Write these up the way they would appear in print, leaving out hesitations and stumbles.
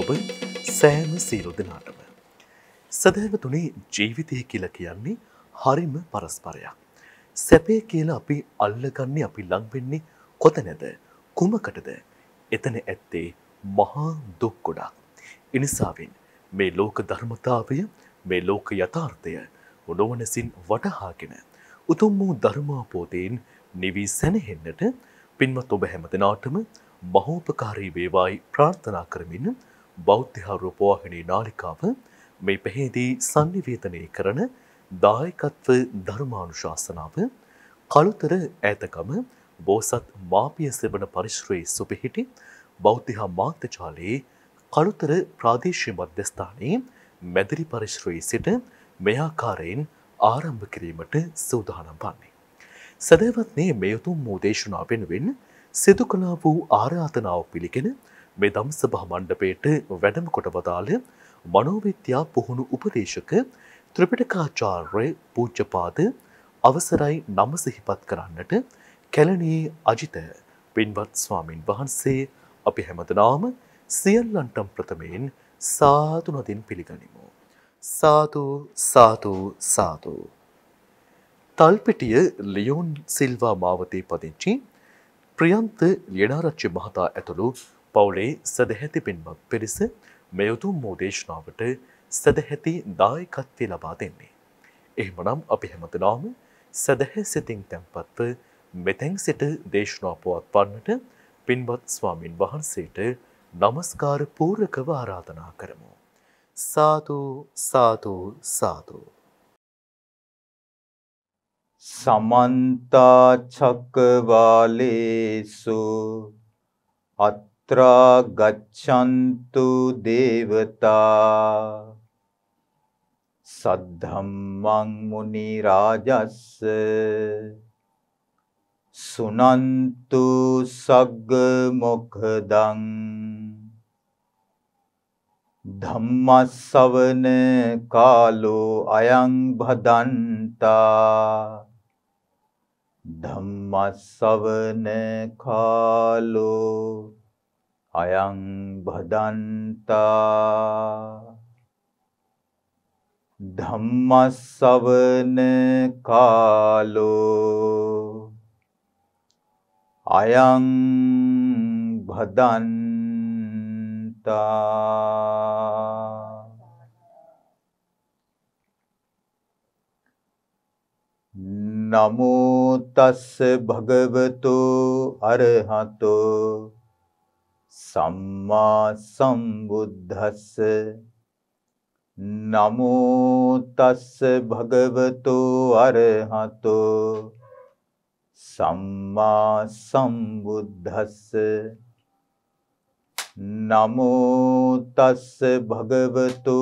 ඔබ සෑම සියලු දෙනාටම සදහව තුනේ ජීවිතය කියලා කියන්නේ හරිම පරස්පරයක්. සැපේ කියලා අපි අල්ලගන්නේ අපි ලඟ වෙන්නේ කොතනද? කුමකටද? එතන ඇත්තේ මහා දුක් ගොඩක්. ඒ නිසාවෙන් මේ ලෝක ධර්මතාවය, මේ ලෝක යථාර්ථය උනොවනසින් වටහාගෙන උතුම් වූ ධර්මාපෝතේන් නිවි සැනහෙන්නට පින්වත් ඔබ හැම දිනාටම මහෝපකාරී වේවායි ප්‍රාර්ථනා කරමින් බෞද්ධ රූපවාහිනී නාලිකාව මේ පෙරේදී සංනිවේදනය කරන දායකත්ව ධර්මානුශාසනාව කලුතර ඈතකම බෝසත් මාපිය සෙවණ පරිශ්‍රයේ සුපිහිටි බෞද්ධ මාත්‍යාලයේ කලුතර ප්‍රාදේශීය මධ්‍යස්ථානයේ මැදිරි පරිශ්‍රයේ සිට මේ ආකාරයෙන් ආරම්භ කිරීමට සූදානම් වන්නේ. සදවත්නේ මේ උතුම් වූ දේශනාව වෙනුවෙන් සිදු කළා වූ ආරාධනාව පිළිගෙන මේ ධම්සභා මණ්ඩපයේට වැඩම කොට වදාළ මනෝවිද්‍යා පුහුණු උපදේශක ත්‍රිපිටකාචාර්ය පූජ්‍යපාද අවසරයි නම සිහිපත් කරන්නට කැලණියේ අජිත පින්වත් ස්වාමින් වහන්සේ අපි හැමදෙනාම සියල්ලන්ටම ප්‍රථමයෙන් සාදු නමින් පිළිගනිමු. साधु साधु साधु तलपिटिय लियोन सिल्वा मावते पदिंची प्रियंत लीणारच्चि महता ऐतलु पौले सदहति पिन्मत पिरिस मेयुतु मोदेशनावट सदहति दायकत्वे लबा देन्ने එහෙමනම් අපි හැමදෙනාම සදහ සිතින් තැන්පත්ව මෙතෙන් සිට දේශනා පවත්වන්නට පින්වත් ස්වාමින් වහන්සේට নমස්කාර පූර්වකව ආරාධනා කරමු. साधु साधु साधु समन्ता चक्रवालेषु अत्रा गच्छन्तु देवता सद्धम्मं मुनिराजस्स सुनन्तु सग्गमुखदं धम्मसवन कालो अयं भदन्ता धम्मसवन कालो अयं भदन्ता धम्मसवन कालो अयं भदन्ता नमो तस्स भगवतो अरहतो सम्मा सम्बुद्धस्स नमो तस्स भगवतो अरहतो सम्मा सम्बुद्धस्स नमो तस्स भगवतो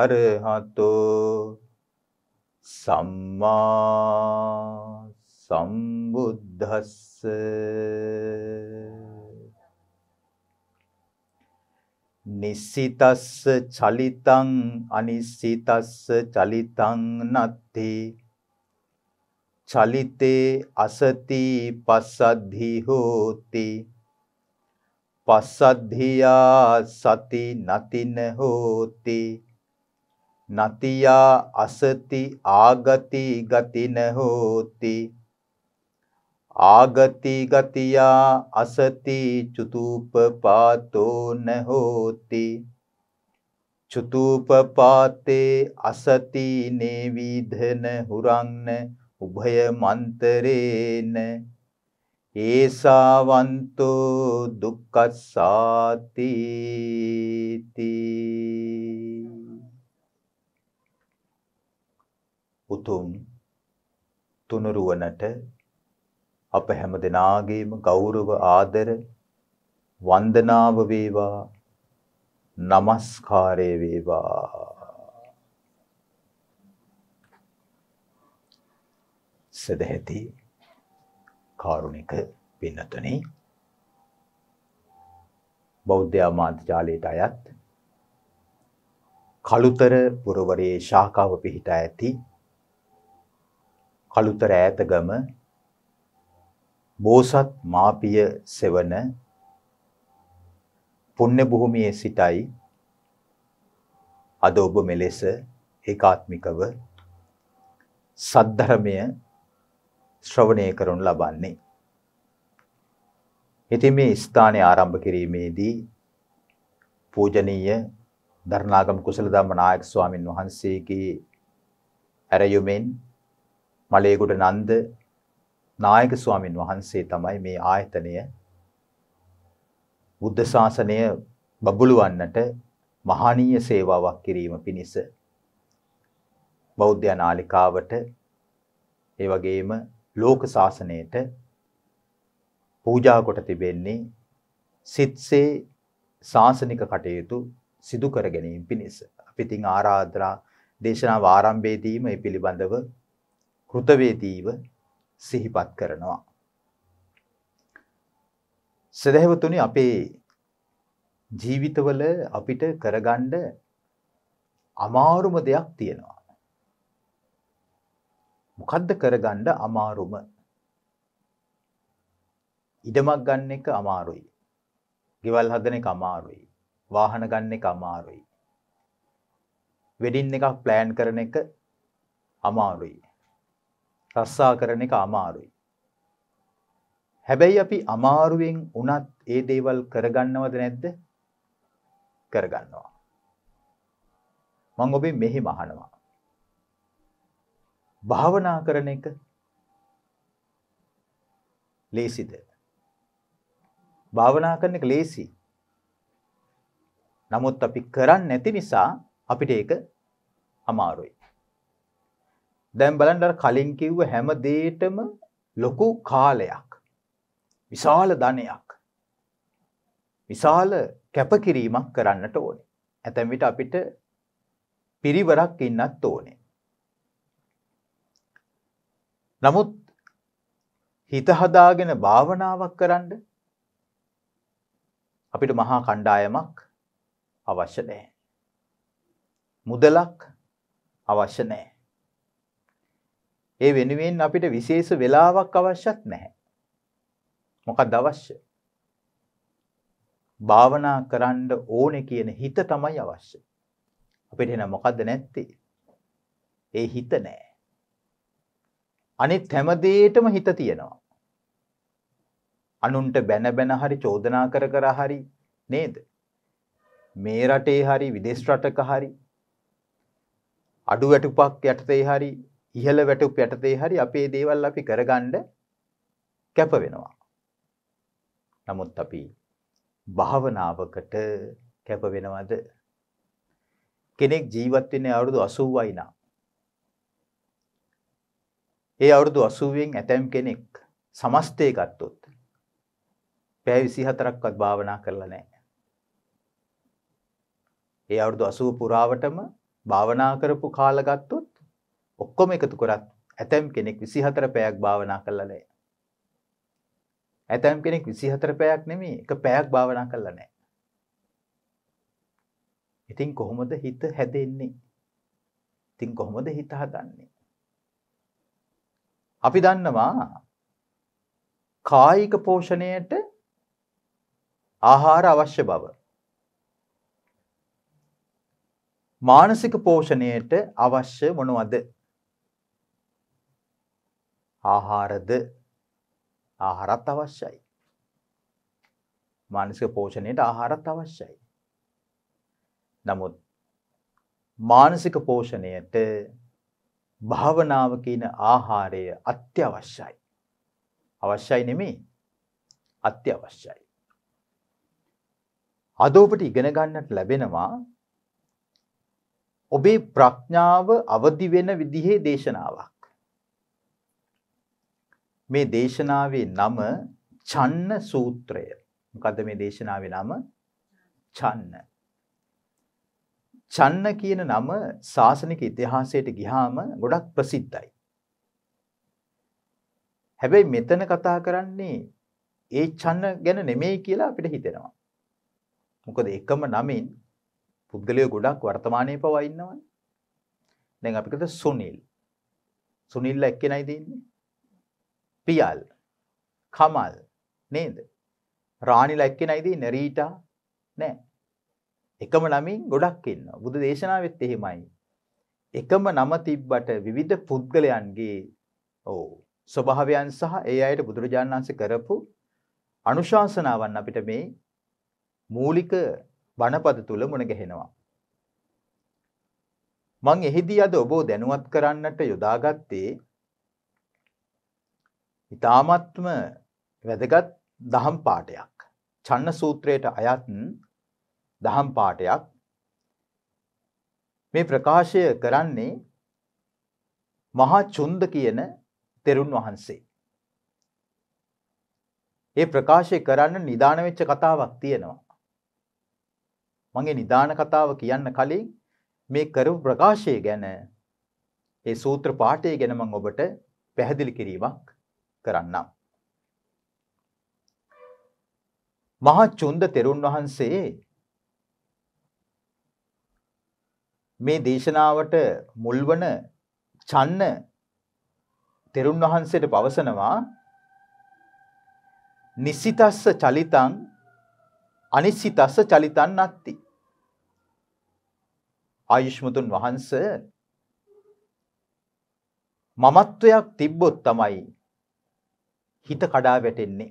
अरहतो सम्मा सम्बुद्धस्स निस्सितस्स चलितं अनिस्सितस्स चलितं नत्थि चलिते असति पस्सद्धि होति पसद्धिया सति नतिन होति नतिया असति आगति गतिन होति आगति गतिया असति चुतुपपातो न होति चुतुपपाते असति नेविधन हुरंग उभयमंतरेन एसावंतो दुक्खस्सातीति උතුම් තුනුරුවනට අප හැම දෙනාගේම ගෞරව ආදර වන්දනාව වේවා. নমස්කාරය වේවා. සදැහැති කාරුණික පින්නතුනි, බෞද්ධ මාත්‍යාලයට අයත් කලුතර පුරවරයේ ශාඛාව පිහිට ඇති කලුතර ඈතගම බෝසත් මාපිය සෙවණ පුණ්‍ය භූමියේ සිටයි අද ඔබ මෙලෙස ඒකාත්මිකව සද්ධර්මය ශ්‍රවණය කරනු ලබන්නේ. ඉතින් මේ ස්ථානය ආරම්භ කිරීමේදී පූජනීය දරණාගම කුසලධම්ම නායක ස්වාමින් වහන්සේගේ ඇරයුමෙන් මලේගොඩ නන්ද නායක ස්වාමින් වහන්සේ තමයි මේ ආයතනය බුද්ධ ශාසනය බබළුවන්නට මහානීය සේවාවක් කිරීම පිණිස බෞද්ධ නාලිකාවට ඒ වගේම ලෝක ශාසනයට පූජා කොට තිබෙන්නේ සිත්සේ ශාසනික කටයුතු සිදු කර ගැනීම පිණිස. අපි තින් ආරාධනා දේශනාව ආරම්භයේදී මේ පිළිබඳව කෘතවේදීව සිහිපත් කරනවා. සදහවතුනි, අපේ ජීවිතවල අපිට කරගන්න අමාරුම දෙයක් තියෙනවා. මොකද්ද කරගන්න අමාරුම? ඉඩමක් ගන්න එක අමාරුයි. ගෙවල් හදන එක අමාරුයි. වාහන ගන්න එක අමාරුයි. වෙඩින් එකක් ප්ලෑන් කරන එක අමාරුයි. රස්සා කරන එක අමාරුයි. හැබැයි අපි අමාරුවෙන් වුණත් ඒ දේවල් කරගන්නවද නැද්ද? කරගන්නවා. මම ඔබේ මෙහි මහනවා. භාවනා කරන එක ලේසිද? භාවනා කරන එක ලේසි. නමුත් අපි කරන්නේ නැති නිසා අපිට ඒක අමාරුයි. දැන් බලන්න, අර කලින් කිව්ව හැම දෙයකටම ලොකු කාලයක්, විශාල ධනයක්, විශාල කැපකිරීමක් කරන්නට ඕනේ. ඇතැම් විට අපිට පිරිවරක් ඉන්නත් ඕනේ. නමුත් හිත හදාගෙන භාවනාවක් කරන්න අපිට මහා කණ්ඩායමක් අවශ්‍ය නැහැ. මුදලක් අවශ්‍ය නැහැ. ඒ වෙනුවෙන් අපිට විශේෂ වෙලාවක් අවශ්‍යත් නැහැ. මොකක්ද අවශ්‍ය? භාවනා කරන්න ඕනේ කියන හිත තමයි අවශ්‍ය. අපිට එන මොකද්ද නැත්තේ? ඒ හිත නැහැ. අනිත් හැම දෙයකටම හිත තියෙනවා. අනුන්ට බැන බැන හරි චෝදනා කර කර හරි නේද? මේ රටේ හරි විදේශ රටක හරි අඩු වැටුපක් යටතේ හරි ඉහළ වැටුප් යටතේ හරි අපේ දේවල් අපි කරගන්න කැප වෙනවා. නමුත් අපි භාවනාවකට කැප වෙනවද? කෙනෙක් ජීවත් වෙන්නේ අවුරුදු 80යි නා. ඒ අවුරුදු 80න් ඇතම් කෙනෙක් සමස්තය ගත්තොත් පැය 24ක්වත් භාවනා කරලා නැහැ. ඒ අවුරුදු 80 පුරාවටම භාවනා කරපු කාල ගත්තොත් ඔක්කොම එකතු කරත් ඇතම් කෙනෙක් 24 පැයක් භාවනා කරලා නැහැ. ඇතම් කෙනෙක් 24 පැයක් නෙමෙයි, එක පැයක් භාවනා කරලා නැහැ. ඉතින් කොහොමද හිත හැදෙන්නේ? ඉතින් කොහොමද හිත හදන්නේ? අපි දන්නවා කායික පෝෂණයට ආහාර අවශ්‍ය බව, මානසික පෝෂණයට අවශ්‍ය මොනවද? ආහාරද? ආහාරත් අවශ්‍යයි. මානසික පෝෂණයට ආහාරත් අවශ්‍යයි. නමුත් මානසික පෝෂණයට භාවනාව කියන ආහාරය අත්‍යවශ්‍යයි. අවශ්‍යයි නෙමෙයි, අත්‍යවශ්‍යයි. අද ඔබට ඉගෙන ගන්නට ලැබෙනවා ඔබේ ප්‍රඥාව අවදි වෙන විදිහේ දේශනාවක්. මේ දේශනාවේ නම ඡන්න සූත්‍රය. මොකද මේ දේශනාවේ නම? ඡන්න. ඡන්න කියන නම ශාසනික ඉතිහාසයට ගියාම ගොඩක් ප්‍රසිද්ධයි. හැබැයි මෙතන කතා කරන්නේ ඒ ඡන්න ගැන නෙමෙයි කියලා අපිට හිතෙනවා. මොකද එකම නමින් පුද්ගලයෝ ගොඩක් වර්තමානයේ පවා ඉන්නවනේ. දැන් අපි කතා සුනිල්. සුනිල්ලා එක්කෙනයිද ඉන්නේ? පියල්, කමල් නේද? රාණිලා එක්කෙනයිද ඉන්නේ? රීටා, නෑ. එකම නමින් ගොඩක් ඉන්නවා. බුදු දේශනාවෙත් එහෙමයි. එකම නම තිබ්බට විවිධ පුද්ගලයන්ගේ ස්වභාවයන් සහ ඒ අයට බුදුරජාණන් වහන්සේ කරපු අනුශාසනාවන් අපිට මේ මූලික බණපද තුල මුණ ගැහෙනවා. මම එහිදී අද ඔබ දැනුවත් කරන්නට යොදාගත්තේ ඉතාමත්ම වැදගත් දහම් පාඩයක්. ඡන්න සූත්‍රයට අයත් දහම් පාඩයක්. මේ ප්‍රකාශය කරන්නේ මහා චුන්ද කියන තෙරුන් වහන්සේ. මේ ප්‍රකාශය කරන්න නිදාන වෙච්ච කතාවක් තියෙනවා. මගේ නිදාන කතාව කියන්න කලින් මේ කරපු ප්‍රකාශය ගැන ඒ සූත්‍ර පාඨය ගැන මම ඔබට පැහැදිලි කිරීමක් කරන්නම්. මහා චුන්ද තෙරුන් වහන්සේ මේ දේශනාවට මුල්වන ඡන්න තෙරුන් වහන්සේට පවසනවා නිසිතස්ස චලිතං අනිසිතස්ස චලිතං නත්ති. ආයුෂ්මතුන් වහන්සේ මමත්වයක් තිබ්බොත් තමයි හිත කඩා වැටෙන්නේ.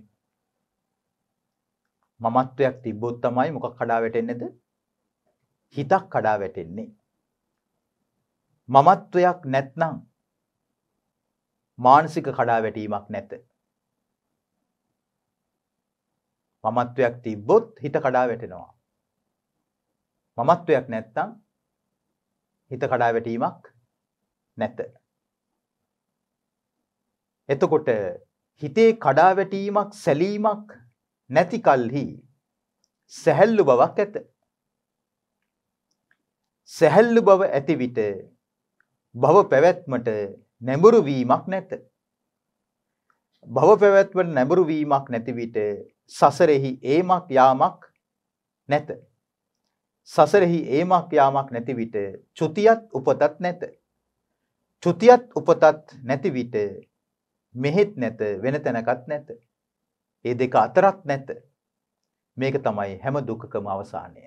මමත්වයක් තිබ්බොත් තමයි මොකක් කඩා වැටෙන්නේද? හිතක් කඩා වැටෙන්නේ. මමත්වයක් නැත්නම් මානසික කඩා වැටීමක් නැත. මමත්වයක් තිබ්බොත් හිත කඩා වැටෙනවා. මමත්වයක් නැත්නම් හිත කඩා වැටීමක් නැත. එතකොට හිතේ කඩා වැටීමක් සැලීමක් නැති කල්හි සැහැල්ලු බවක් ඇත. සැහැල්ලු බව ඇති විට භව පැවැත්මට නැඹුරු වීමක් නැත. භව පැවැත්මට නැඹුරු වීමක් නැති විට සසරෙහි ඒමක් යාමක් නැත. සසරෙහි ඒමක් යාමක් නැති විට චුතියත් උපතත් නැත. චුතියත් උපතත් නැති විට මෙහෙත් නැත වෙන තැනකත් නැත. ඒ දෙක අතරත් නැත. මේක තමයි හැම දුකකම අවසානය.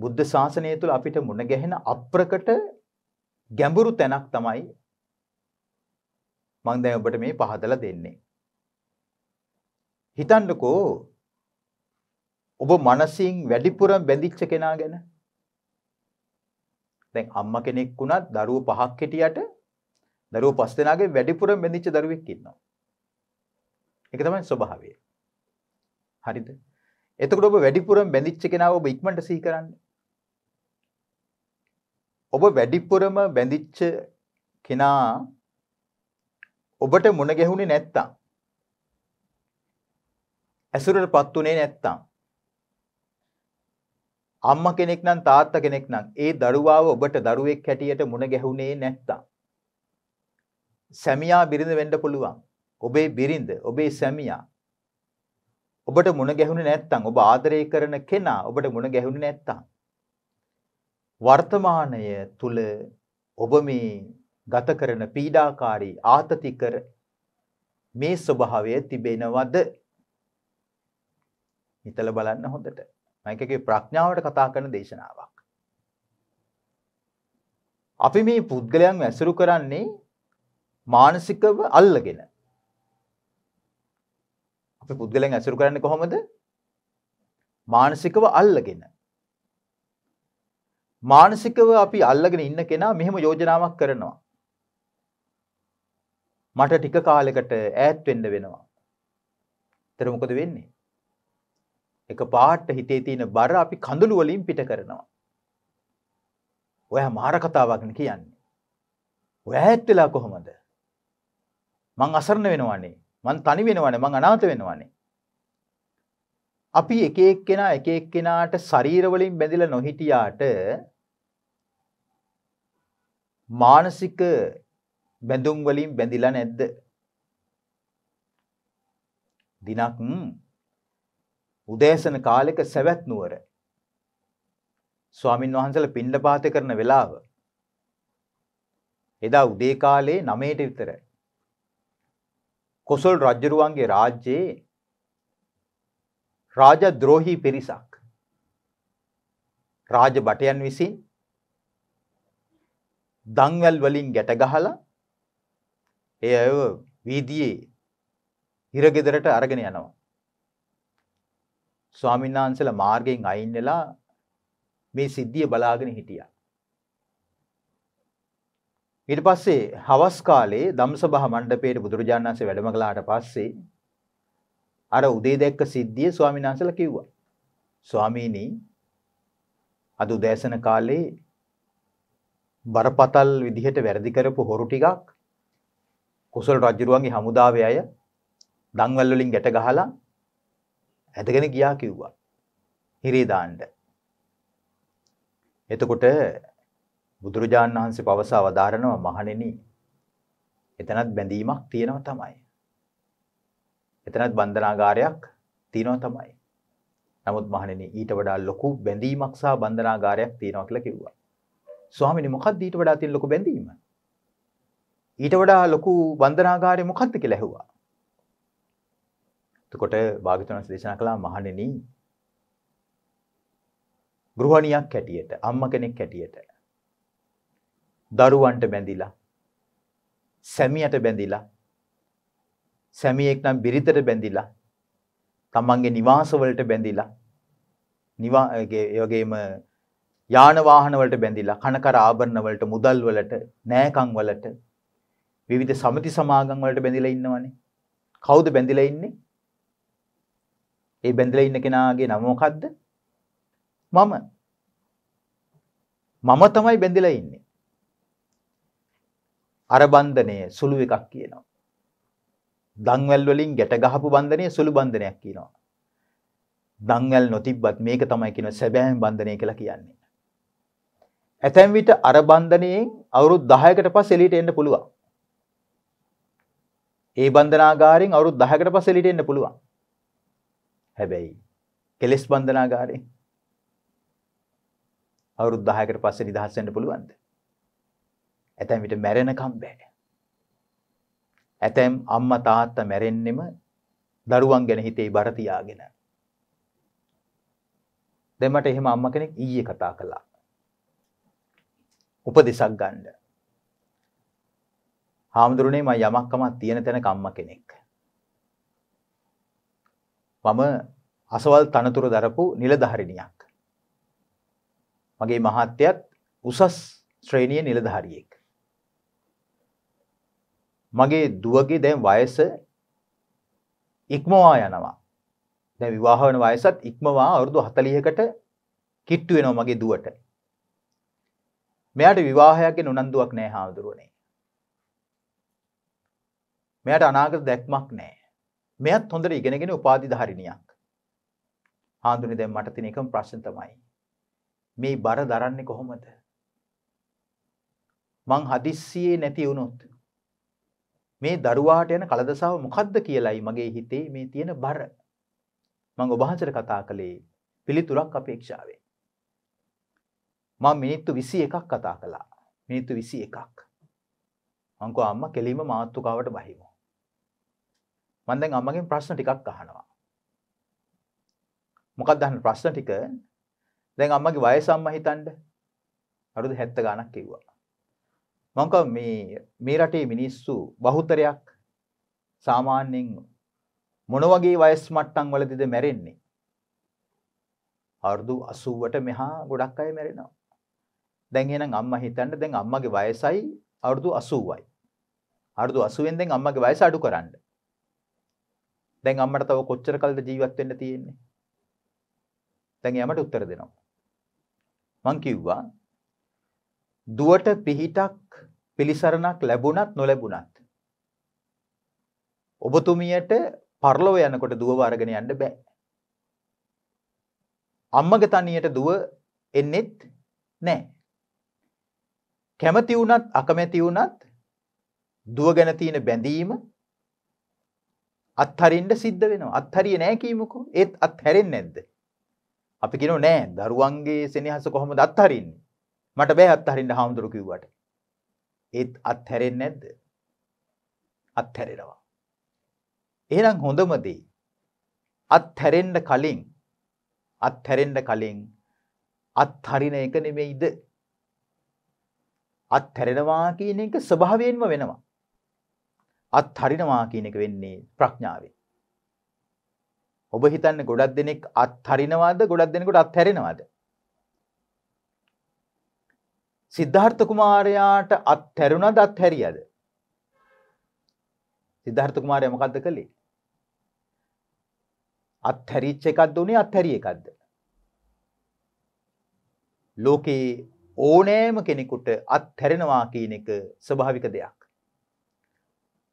බුද්ධ ශාසනය තුළ අපිට මුණ ගැහෙන අප්‍රකට ගැඹුරු තැනක් තමයි මම දැන් ඔබට මේ පහදලා දෙන්නේ. හිතන්නකෝ ඔබ මනසින් වැඩිපුර බැඳිච්ච කෙනා ගැන. දැන් අම්මා කෙනෙක් වුණත් දරුවෝ පහක් හිටියට දරුවෝ පස් දෙනාගේ වැඩිපුර බැඳිච්ච දරුවෙක් ඉන්නවා. ඒක තමයි ස්වභාවය. හරිද? එතකොට ඔබ වැඩිපුර බැඳිච්ච කෙනාව ඔබ ඉක්මනට සිහි කරන්න. ඔබ වැඩිපුරම බැඳිච්ච කෙනා ඔබට මුණ ගැහුනේ නැත්තම්, ඇසුරටපත් උනේ නැත්තම්, අම්මා කෙනෙක් නම් තාත්තා කෙනෙක් නම් ඒ දරුවාව ඔබට දරුවෙක් හැටියට මුණ ගැහුනේ නැත්තම්, සැමියා බිරිඳ වෙන්න පුළුවන්. ඔබේ බිරිඳ, ඔබේ සැමියා ඔබට මුණ ගැහුනේ නැත්තම්, ඔබ ආදරය කරන කෙනා ඔබට මුණ ගැහුනේ නැත්තම්, වර්තමානය තුල ඔබ මේ ගත කරන පීඩාකාරී ආතතිකර මේ ස්වභාවය තිබෙනවද? හිතලා බලන්න හොඳට. මේකේ ප්‍රඥාවට කතා කරන දේශනාවක්. අපි මේ පුද්ගලයන් ඇසුරු කරන්නේ මානසිකව අල්ලගෙන. අපි පුද්ගලයන් ඇසුරු කරන්නේ කොහොමද? මානසිකව අල්ලගෙන. මානසිකව අපි අල්ලගෙන ඉන්න කෙනා මෙහෙම යෝජනාවක් කරනවා. මට ටික කාලයකට ඈත් වෙන්න වෙනවා. ඒතර මොකද වෙන්නේ? එක පාට හිතේ තියෙන බර අපි කඳුළු වලින් පිට කරනවා. ඔයා මාර කතාවක් කියන්නේ. ඔයා ඈත් වෙලා කොහොමද? මං අසරණ වෙනවනේ. මං තනි වෙනවනේ. මං අනාථ වෙනවනේ. අපි එක එක්කෙනාට ශරීර වලින් බැඳිලා නොහිටියාට මානසික බැඳුම් වලින් බැඳිලා නැද්ද? දිනක් උදෑසන කාලෙක සවැත් නුවර ස්වාමින් වහන්සේලා පිණ්ඩපාත කරන වෙලාව, එදා උදේ කාලේ 9ට විතර කොසල් රජුරුවන්ගේ රාජ්‍යයේ රාජද්‍රෝහි පිරිසක් රාජ බටයන් විසින් දන්වැල් වලින් ගැට ගහලා ඒ අය වීදියේ හිරගෙදරට අරගෙන යනවා. ස්වාමීන් වහන්සේලා මාර්ගයෙන් අයින් වෙලා මේ සිද්ධිය බලාගෙන හිටියා. ඊට පස්සේ හවස් කාලේ ධම්සභා මණ්ඩපයේ බුදුරජාණන් වහන්සේ වැඩම කළාට පස්සේ අර උදේ දැක්ක සිද්ධිය ස්වාමීන් වහන්සේලා කිව්වා. ස්වාමීනි, අද උදෑසන කාලේ බරපතල් විදිහට වැරදි කරපු හොරු ටිකක් කුසල රජුරුවන්ගේ හමුදාවේ අය දන්වැල් වලින් ගැට ගහලා ඇදගෙන ගියා කිව්වා. හිරේ දාන්න. එතකොට බුදුරජාණන් වහන්සේ පවසා වදාරනවා, මහණෙනි, එතනත් බැඳීමක් තියෙනවා තමයි. එතනත් බන්ධනාගාරයක් තියෙනවා තමයි. නමුත් මහණෙනි, ඊට වඩා ලොකු බැඳීමක් සහ බන්ධනාගාරයක් තියෙනවා කියලා කිව්වා. ස්වාමීනි, මොකක්ද ඊට වඩා තියෙන ලොකු බැඳීම? ඊට වඩා ලොකු බන්ධනාගාරය මොකක්ද කියලා ඇහුවා. එතකොට භාග්‍යවතුන් වහන්සේ දේශනා කළා, මහණෙනි, ගෘහණියක් හැටියට, අම්මා කෙනෙක් හැටියට දරුවන්ට බැඳිලා, සැමියට බැඳිලා, සැමියෙක් නම් බිරිඳට බැඳිලා, තමන්ගේ නිවාස වලට බැඳිලා, ඒ වගේම යාන වාහන වලට බැඳිලා, කනකර ආභරණ වලට, මුදල් වලට, නෑකම් වලට, විවිධ සමිති සමාගම් වලට බැඳිලා ඉන්නවනේ. කවුද බැඳිලා ඉන්නේ? ඒ බැඳිලා ඉන්න කෙනාගේ නම මොකද්ද? මම. මම තමයි බැඳිලා ඉන්නේ. අර බන්ධනය සුළු එකක් කියනවා. දන්වැල් වලින් ගැට ගහපු බන්ධනය සුළු බන්ධනයක් කියනවා. දන්වැල් නොතිබ්බත් මේක තමයි කියන සැබෑම බන්ධනය කියලා කියන්නේ. ඇතැම් විට අර බන්ධනයෙන් අවුරුදු 10කට පස්සේ එළියට එන්න පුළුවන්. ඒ බන්ධනාගාරයෙන් අවුරුදු 10කට පස්සේ එළියට එන්න පුළුවන්. හැබැයි කෙලස් බන්ධනාගාරයෙන් අවුරුදු 10කට පස්සේ නිදහස් වෙන්න පුළුවන්ද? ඇතැම් විට මැරෙනකම් බෑ. ඇතැම් අම්මා තාත්තා මැරෙන්නෙම දරුවන් ගැන හිතේ බර තියාගෙන. දැන් මට එහෙම අම්මා කෙනෙක් ඊයේ කතා කළා. උපදේශක් ගන්න. හාමුදුරනේ, මම යමක්කමක් තියෙන තැනක අම්මා කෙනෙක්. මම අසවල් තනතුර දරපු නිලධාරිණියක්. මගේ මහත්තයත් උසස් ශ්‍රේණියේ නිලධාරියෙක්. මගේ දුවගේ දැන් වයස ඉක්මවා යනවා. දැන් විවාහ වෙන වයසත් ඉක්මවා අවුරුදු 40කට කිට්ටු වෙනවා මගේ දුවට. මෙයාට විවාහයක් ගැන උනන්දුවක් නැහැ හාමුදුරුවනේ. මෙයාට අනාගත දැක්මක් නැහැ. මෙයත් හොඳට ඉගෙනගෙන උපාධිධාරිණියක්. හාමුදුරනේ, දැන් මට තියෙන එකම ප්‍රශ්න තමයි මේ බර දරන්නේ කොහොමද? මං හදිස්සියේ නැති වුණොත් මේ දරුවාට යන කලදසාව මොකද්ද කියලායි මගේ හිතේ මේ තියෙන බර. මං ඔබ වහන්සේට කතා කළේ පිළිතුරක් අපේක්ෂාවෙන්. මම මිනිත්තු 21ක් කතා කළා. මිනිත්තු 21ක්. මං කෝ, අම්මා, කෙලින්ම මාතෘකාවට බහිමු. මං දැන් අම්මගෙන් ප්‍රශ්න ටිකක් අහනවා. මොකක්ද අහන ප්‍රශ්න ටික? දැන් අම්මගේ වයස අම්මා හිතන්න අවුරුදු 70 ගණක් කිව්වා. මං කව මේ රටේ මිනිස්සු බහුතරයක් සාමාන්‍යයෙන් මොන වගේ වයස් මට්ටම් වලදීද මැරෙන්නේ? අවුරුදු 80ට මෙහා ගොඩක් අය මැරෙනවා. දැන් එහෙනම් අම්මා හිතන්න, දැන් අම්මගේ වයසයි අවුරුදු 80යි. අවුරුදු 80ෙන් දැන් අම්මගේ වයස අඩු කරන්න. දැන් අම්මට තව කොච්චර කලද ජීවත් වෙන්න තියෙන්නේ? දැන් එයාමට උත්තර දෙනවා. මං කිව්වා, දුවට පිහිටක් පිළිසරණක් ලැබුණත් නොලැබුණත් ඔබතුමියට පරලොව යනකොට දුව අරගෙන යන්න බෑ. අම්මගේ තනියට දුව එන්නෙත් නෑ. කැමති වුණත් අකමැති වුණත් දුව ගැන තියෙන බැඳීම අත්හරින්න සිද්ධ වෙනවා. අත්හරියේ නෑ කියමුකෝ. ඒත් අත්හැරෙන්නේ නැද්ද? අපි කියනෝ නෑ, දරුවන්ගේ සෙනෙහස කොහොමද අත්හරින්නේ? මට බෑ අත්හරින්න හාමුදුරු කිව්වට. ඒත් අත්හැරෙන්නේ නැද්ද? අත්හැරෙනවා. එහෙනම් හොඳම දේ அத்தரென்ற கலிங் அத்தரென்ற கலிங் අත්හරින එක නෙමෙයිද? අත්හැරෙනවා කියන එක ස්වභාවයෙන්ම වෙනවා. අත්හරිනවා කියන එක වෙන්නේ ප්‍රඥාවෙන්. ඔබ හිතන්නේ ගොඩක් දෙනෙක් අත්හරිනවද? ගොඩක් දෙනෙකුට අත්හැරෙනවද? සිද්ධාර්ථ කුමාරයාට අත්හැරුණාද අත්හැරියද? සිද්ධාර්ථ කුමාරයා මොකද්ද කළේ? අත්හැරිච්ච එකක්ද උනේ අත්හැරිය එකක්ද? ලෝකේ ඕනෑම කෙනෙකුට අත්හැරෙනවා කියන එක ස්වභාවික දෙයක්.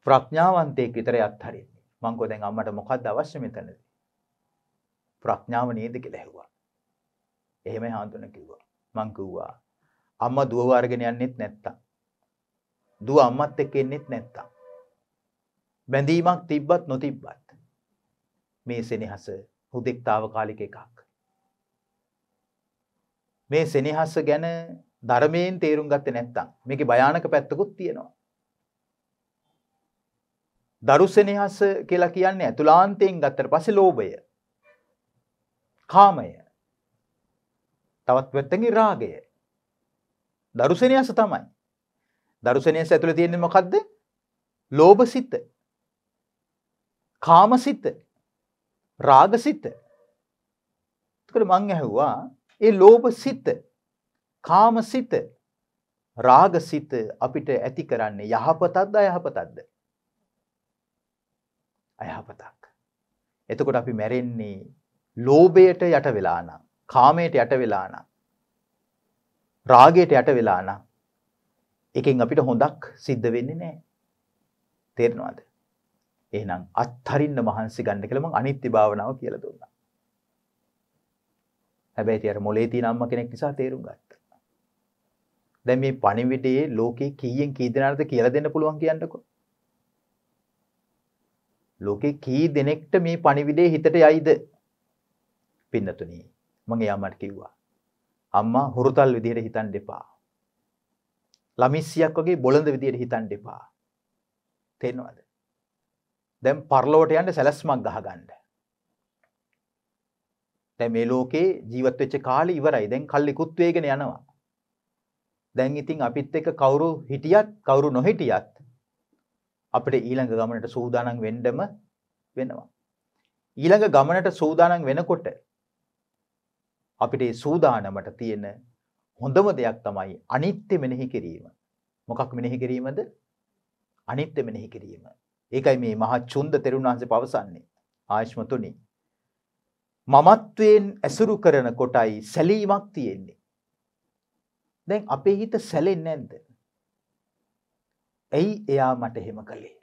ප්‍රඥාවන්තයෙක් විතරයි අත්හරින්නේ. මං කෝ දැන් අම්මට මොකක්ද අවශ්‍ය මෙතනදී? ප්‍රඥාව නේද කියලා ඇහුවා. එහෙමයි හාමුදුරනේ කිව්වා. මං කිව්වා අම්මා දුව වර්ගෙන යන්නෙත් නැත්තම්. දුව අම්මත් එක්ක ඉන්නෙත් නැත්තම්. බැඳීමක් තිබ්බත් නොතිබ්බත් මේ සෙනෙහස හුදෙක් తాවකාලික එකක්. මේ සෙනෙහස ගැන ධර්මයෙන් තේරුම් ගත්තේ නැත්නම් මේකේ භයානක පැත්තකුත් තියෙනවා. දරු සෙනෙහස කියලා කියන්නේ අතුලාන්තයෙන් ගත්තට පස්සේ ලෝභය, කාමය, තවත් පැත්තකින් රාගය. දරු සෙනෙහස තමයි. දරු සෙනෙහස ඇතුලේ තියෙන්නේ මොකද්ද? ලෝභසිත, කාමසිත, රාගසිත. ඒකට මං ඇහුවා ඒ ලෝභ සිත, කාම සිත, රාග සිත අපිට ඇති කරන්නේ යහපතක්ද අයහපතක්ද? අයහපතක්. එතකොට අපි මැරෙන්නේ ලෝභයට යට වෙලා නම්, කාමයට යට වෙලා නම්, රාගයට යට වෙලා නම් එකෙන් අපිට හොඳක් සිද්ධ වෙන්නේ නැහැ. තේරෙනවද? එහෙනම් අත්හරින්න මහන්සි ගන්න කියලා මම අනිත්‍ය භාවනාව කියලා දුන්නා. හැබැයි තියර මොලේ තියෙන අම්මා කෙනෙක් නිසා තේරුම් ගත්තා. දැන් මේ පණිවිඩයේ ලෝකේ කීයෙන් කී දෙනාටද කියලා දෙන්න පුළුවන් කියන්නකො. ලෝකේ කී දෙනෙක්ට මේ පණිවිඩයේ හිතට යයිද? පින්නතුණි මම යාමට කිව්වා. අම්මා හුරුතල් විදියට හිතන්න එපා. ළමිස්සියක් වගේ බොළඳ විදියට හිතන්න එපා. තේනවද? දැන් පරලොවට යන්න සැලැස්මක් ගහගන්න. දැන් මේ ලෝකේ ජීවත් වෙච්ච කාලේ ඉවරයි. දැන් කල්ලිකුත් වේගෙන යනවා. දැන් ඉතින් අපිත් එක්ක කවුරු හිටියත් කවුරු නොහිටියත් අපිට ඊළඟ ගමනට සූදානම් වෙන්නම වෙනවා. ඊළඟ ගමනට සූදානම් වෙනකොට අපිට මේ සූදානමට තියෙන හොඳම දෙයක් තමයි අනිත්‍ය මෙනෙහි කිරීම. මොකක් මෙනෙහි කිරීමද? අනිත්‍ය මෙනෙහි කිරීම. ඒකයි මේ මහා චුන්ද තෙරුන් වහන්සේ පවසන්නේ. ආයෂ්මතුනි මමත්වයෙන් ඇසුරු කරන කොටයි සැලීමක් තියෙන්නේ. දැන් අපේ හිත සැලෙන්නේ නැද්ද? ඇයි එයා මට එහෙම කළේ?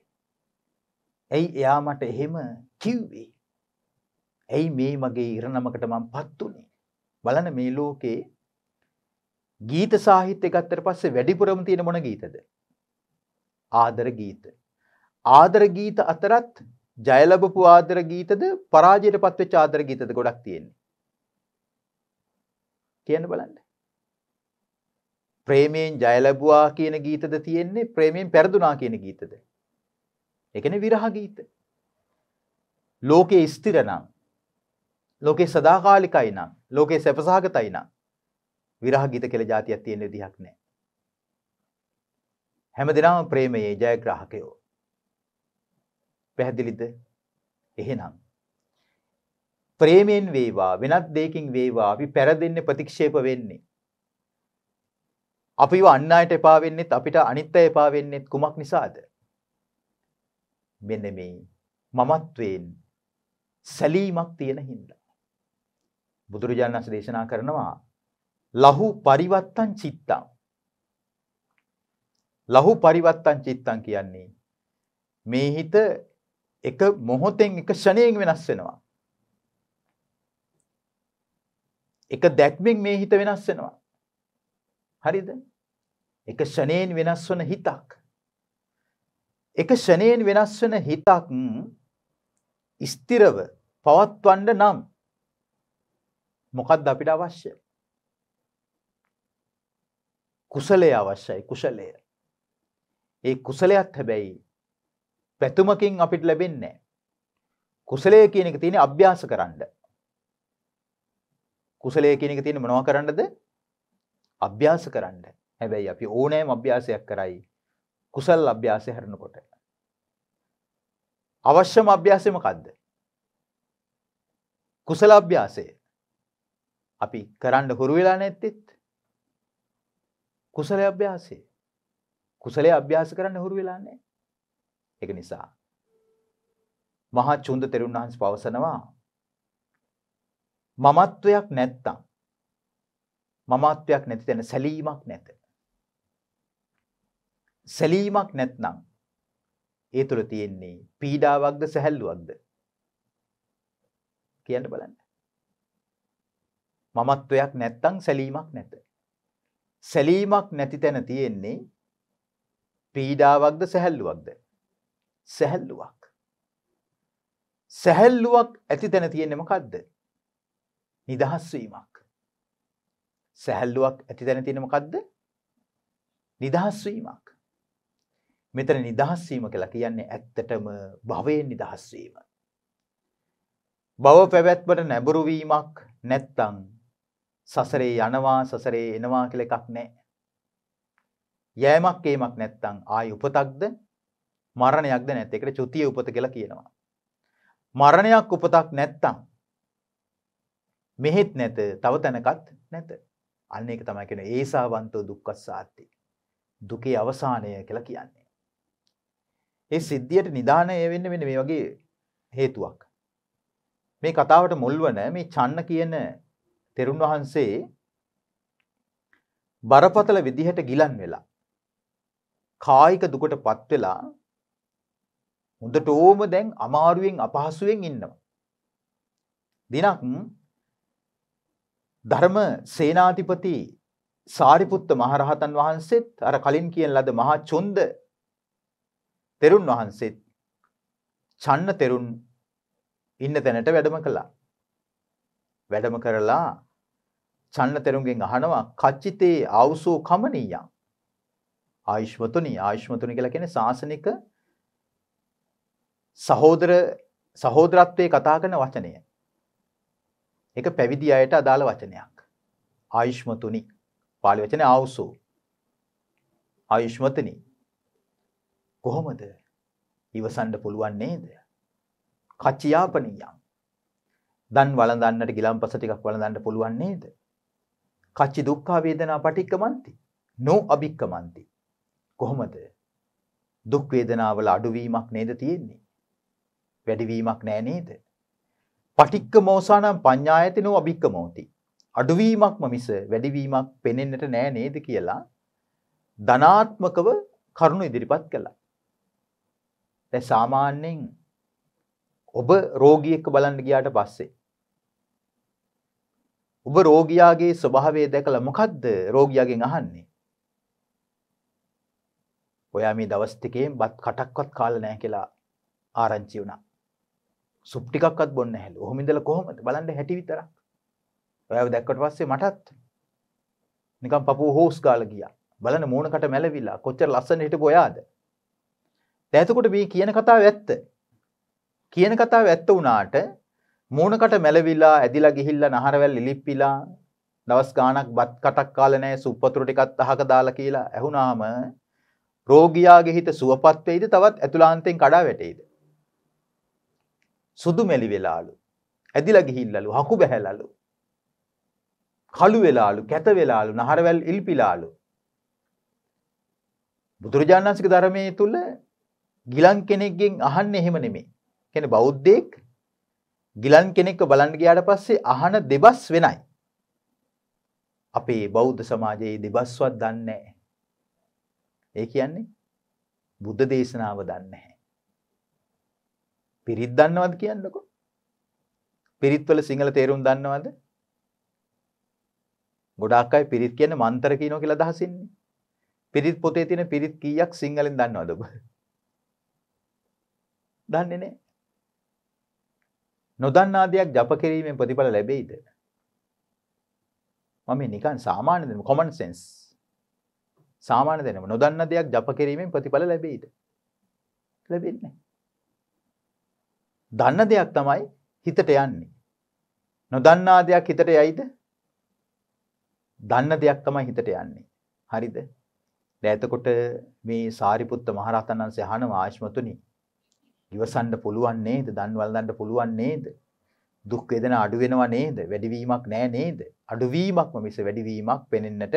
ඇයි එයා මට එහෙම කිව්වේ? ඇයි මේ මගේ ඉරණමකට මමපත් උනේ? බලන්න මේ ලෝකේ ගීත සාහිත්‍ය ගත්තට පස්සේ වැඩිපුරම තියෙන මොන ගීතද? ආදර ගීත. ආදර ගීත අතරත් ජය ලැබපු ආදර ගීතද පරාජයට පත්වෙච්ච ආදර ගීතද ගොඩක් තියෙන්නේ. කියන්න බලන්න. ප්‍රේමයෙන් ජය ලැබුවා කියන ගීතද තියෙන්නේ, ප්‍රේමයෙන් පෙරදුනා කියන ගීතද? ඒ කියන්නේ විරහ ගීත. ලෝකේ ස්ථිර නම්, ලෝකේ සදාකාලිකයි නම්, ලෝකේ සැපසහගතයි නම් විරහ ගීත කියලා જાතියක් තියෙන විදිහක් නැහැ. හැමදෙනාම ප්‍රේමයේ ජයග්‍රාහකයෝ. පැහැදිලිද? එහෙනම් ප්‍රේමයෙන් වේවා වෙනත් දෙයකින් වේවා අපි පෙරදෙන්නේ ප්‍රතික්ෂේප වෙන්නේ. අපිව අන් අයට එපා වෙන්නෙත් අපිට අනිත් අය එපා වෙන්නෙත් කුමක් නිසාද? මෙන්න මේ මමත්වයෙන් සැලීමක් තියෙන හින්දා. බුදුරජාණන් වහන්සේ දේශනා කරනවා ලහු පරිවත්තං චිත්තං. ලහු පරිවත්තං චිත්තං කියන්නේ මේ හිත එක මොහොතෙන් එක ෂණයෙන් වෙනස් වෙනවා. එක දැක්මෙන් මේ හිත වෙනස් වෙනවා. හරිද? එක ෂණයෙන් වෙනස් වෙන හිතක්. එක ෂණයෙන් වෙනස් වෙන හිතක් ස්ථිරව පවත්වන්න නම් මොකක්ද අපිට අවශ්‍ය? කුසලය අවශ්‍යයි. කුසලය. ඒ කුසලයක් හැබැයි පැතුමකින් අපිට ලැබෙන්නේ නැහැ. කුසලයේ කියන එක තියෙන්නේ අභ්‍යාස කරන්න. කුසලයේ කියන එක තියෙන්නේ මොනවා කරන්නද? අභ්‍යාස කරන්න. හැබැයි අපි ඕනෑම අභ්‍යාසයක් කරයි කුසල අභ්‍යාසය හරිනකොට. අවශ්‍යම අභ්‍යාසය මොකද්ද? කුසල අභ්‍යාසය. අපි කරන්න හුරු වෙලා නැත්තිත් කුසල අභ්‍යාසය. කුසලයේ අභ්‍යාස කරන්න හුරු වෙලා නැහැ. ඒක නිසා මහා චුන්ද තෙරුන් වහන්සේ පවසනවා මමත්වයක් නැත්තම් මමත්වයක් නැති තැන සැලීමක් නැත. සැලීමක් නැත්නම් ඒ තුල තියෙන්නේ පීඩාවක්ද සැහැල්ලුවක්ද කියන්න බලන්න. මමත්වයක් නැත්තම් සැලීමක් නැත. සැලීමක් නැති තැන තියෙන්නේ පීඩාවක්ද සැහැල්ලුවක්ද? සැහැල්ලුවක්. සැහැල්ලුවක් ඇති තැන තියෙන්නේ මොකද්ද? නිදහස් වීමක්. සැහැල්ලුවක් ඇති තැන තියෙන්නේ මොකද්ද? නිදහස් වීමක්. මෙතන නිදහස් වීම කියලා කියන්නේ ඇත්තටම භවයෙන් නිදහස් වීම. භව පැවැත්මට නැඹුරු වීමක් නැත්තම් සසරේ යනවා සසරේ එනවා කියලා එකක් නැහැ. යෑමක් ඒමක් නැත්තම් ආය උපතක්ද මරණයක්ද නැත්. ඒකට චුතිය උපත කියලා කියනවා. මරණයක් උපතක් නැත්තම් මෙහෙත් නැත තව තැනකත් නැත. අන්න ඒක තමයි කියන ඒසාවන්තෝ දුක්ඛස්සාති. දුකේ අවසානය කියලා කියන්නේ. ඒ සිද්ධියට නිදානය වෙන්නේ මෙන්න මේ වගේ හේතුවක්. මේ කතාවට මුල්වන මේ චන්න කියන තෙරුන් වහන්සේ බරපතල විදිහට ගිලන් වෙලා කායික දුකටපත් වෙලා හොඳට ඕම දැන් අමාරුවෙන් අපහසුවෙන් ඉන්නවා. දිනක් ධර්ම සේනාධිපති සාරිපුත්ත මහරහතන් වහන්සේත් අර කලින් කියන ලද මහා චුන්ද තෙරුන් වහන්සේත් චන්න තෙරුන් ඉන්න තැනට වැඩම කළා. වැඩම කරලා චන්න තෙරුන්ගෙන් අහනවා කච්චිතේ ආවුසෝ කමනීයං ආයුෂ්මතුනි. ආයුෂ්මතුනි කියලා කියන්නේ ශාසනික සහෝදර සහෝදරත්වයේ කතා කරන වචනය. ඒක පැවිදි අයට අදාළ වචනයක්. ආයුෂ්මතුනි පාලි වචනේ ආවුසෝ. ආයුෂ්මතුනි කොහොමද ඉවසන්න පුළුවන් නේද? කච්චියාපනියම් දන් වළඳන්නට ගිලම්පස ටිකක් වළඳන්න පුළුවන් නේද? කච්චි දුක්ඛ වේදනා පටික්කමන්ති නෝ අබික්කමන්ති. කොහොමද දුක් වේදනාවල අඩුවීමක් නේද තියෙන්නේ? වැඩිවීමක් නෑ නේද? පටික්කමෝසානම් පඤ්ඤායතිනෝ අභික්කමෝති. අඩුවීමක්ම මිස වැඩිවීමක් පෙනෙන්නට නෑ නේද කියලා ධනාත්මකව කරුණු ඉදිරිපත් කළා. දැන් සාමාන්‍යයෙන් ඔබ රෝගියෙක් බලන්න ගියාට පස්සේ ඔබ රෝගියාගේ ස්වභාවය දැකලා මොකද්ද රෝගියාගෙන් අහන්නේ? ඔයා මේ දවස් ටිකේම බත් කටක්වත් කාලා නැහැ කියලා ආරංචි වුණා. සුප් ටිකක්වත් බොන්නේ නැහැලු. ඔහොම ඉඳලා කොහොමද බලන්න හැටි විතරක්. ඔයාව දැක්කට පස්සේ මටත් නිකන් පපුව හොස් ගාලා ගියා. බලන්න මූණකට මැලවිලා කොච්චර ලස්සන හිටපු ඔයාද. දැන් එතකොට මේ කියන කතාව ඇත්ත. කියන කතාව ඇත්ත වුණාට මූණකට මැලවිලා ඇදිලා ගිහිල්ලා නහරවැල් ඉලිප්පිලා දවස් ගාණක් බත් කටක් කාලා නැහැ සුප් වතුර ටිකක් අහක දාලා කියලා ඇහුණාම රෝගියාගේ හිත සුවපත් වෙයිද තවත් ඇතුළාන්තයෙන් කඩා වැටෙයිද? සුදු මෙලි වෙලාලු, ඇදිලා ගිහිල්ලාලු, හකු බැහැලාලු, කළු වෙලාලු, කැත වෙලාලු, නහරවැල් ඉල්පිලාලු. බුදුරජාණන් වහන්සේගේ ධර්මයේ තුල ගිලන් කෙනෙක්ගෙන් අහන්නේ එහෙම නෙමෙයි. කියන්නේ බෞද්ධයෙක් ගිලන් කෙනෙක්ව බලන්න ගියාට පස්සේ අහන දෙබස් වෙනයි. අපේ බෞද්ධ සමාජයේ දෙබස්වත් දන්නේ නැහැ. ඒ කියන්නේ බුද්ධ දේශනාව දන්නේ නැහැ. පිරිත් දන්නවද කියන්නකෝ? පිරිත්වල සිංහල තේරුම් දන්නවද? ගොඩාක් අය පිරිත් කියන්නේ මන්තර කියනවා කියලා අදහස් ඉන්නේ. පිරිත් පොතේ තියෙන පිරිත් කීයක් සිංහලෙන් දන්නවද ඔබ? දන්නේ නැහැ. නොදන්නා දෙයක් ජප කිරීමෙන් ප්‍රතිඵල ලැබෙයිද? මම මේ නිකන් සාමාන්‍ය දෙන common sense සාමාන්‍ය දෙනම නොදන්න දෙයක් ජප කිරීමෙන් ප්‍රතිඵල ලැබෙයිද? ලැබෙන්නේ නැහැ. දන්න දෙයක් තමයි හිතට යන්නේ. නොදන්නා දෙයක් හිතට යයිද? දන්න දෙයක් තමයි හිතට යන්නේ. හරිද? දැන් එතකොට මේ සාරිපුත්ත මහරහතන් වහන්සේ අහනවා ආශ්මතුනි, ඉවසන්න පුළුවන් නේද? දන්වල දන්න පුළුවන් නේද? දුක් වේදනා අඩු වෙනවා නේද? වැඩිවීමක් නැහැ නේද? අඩුවීමක්ම මිස වැඩිවීමක් පෙනෙන්නට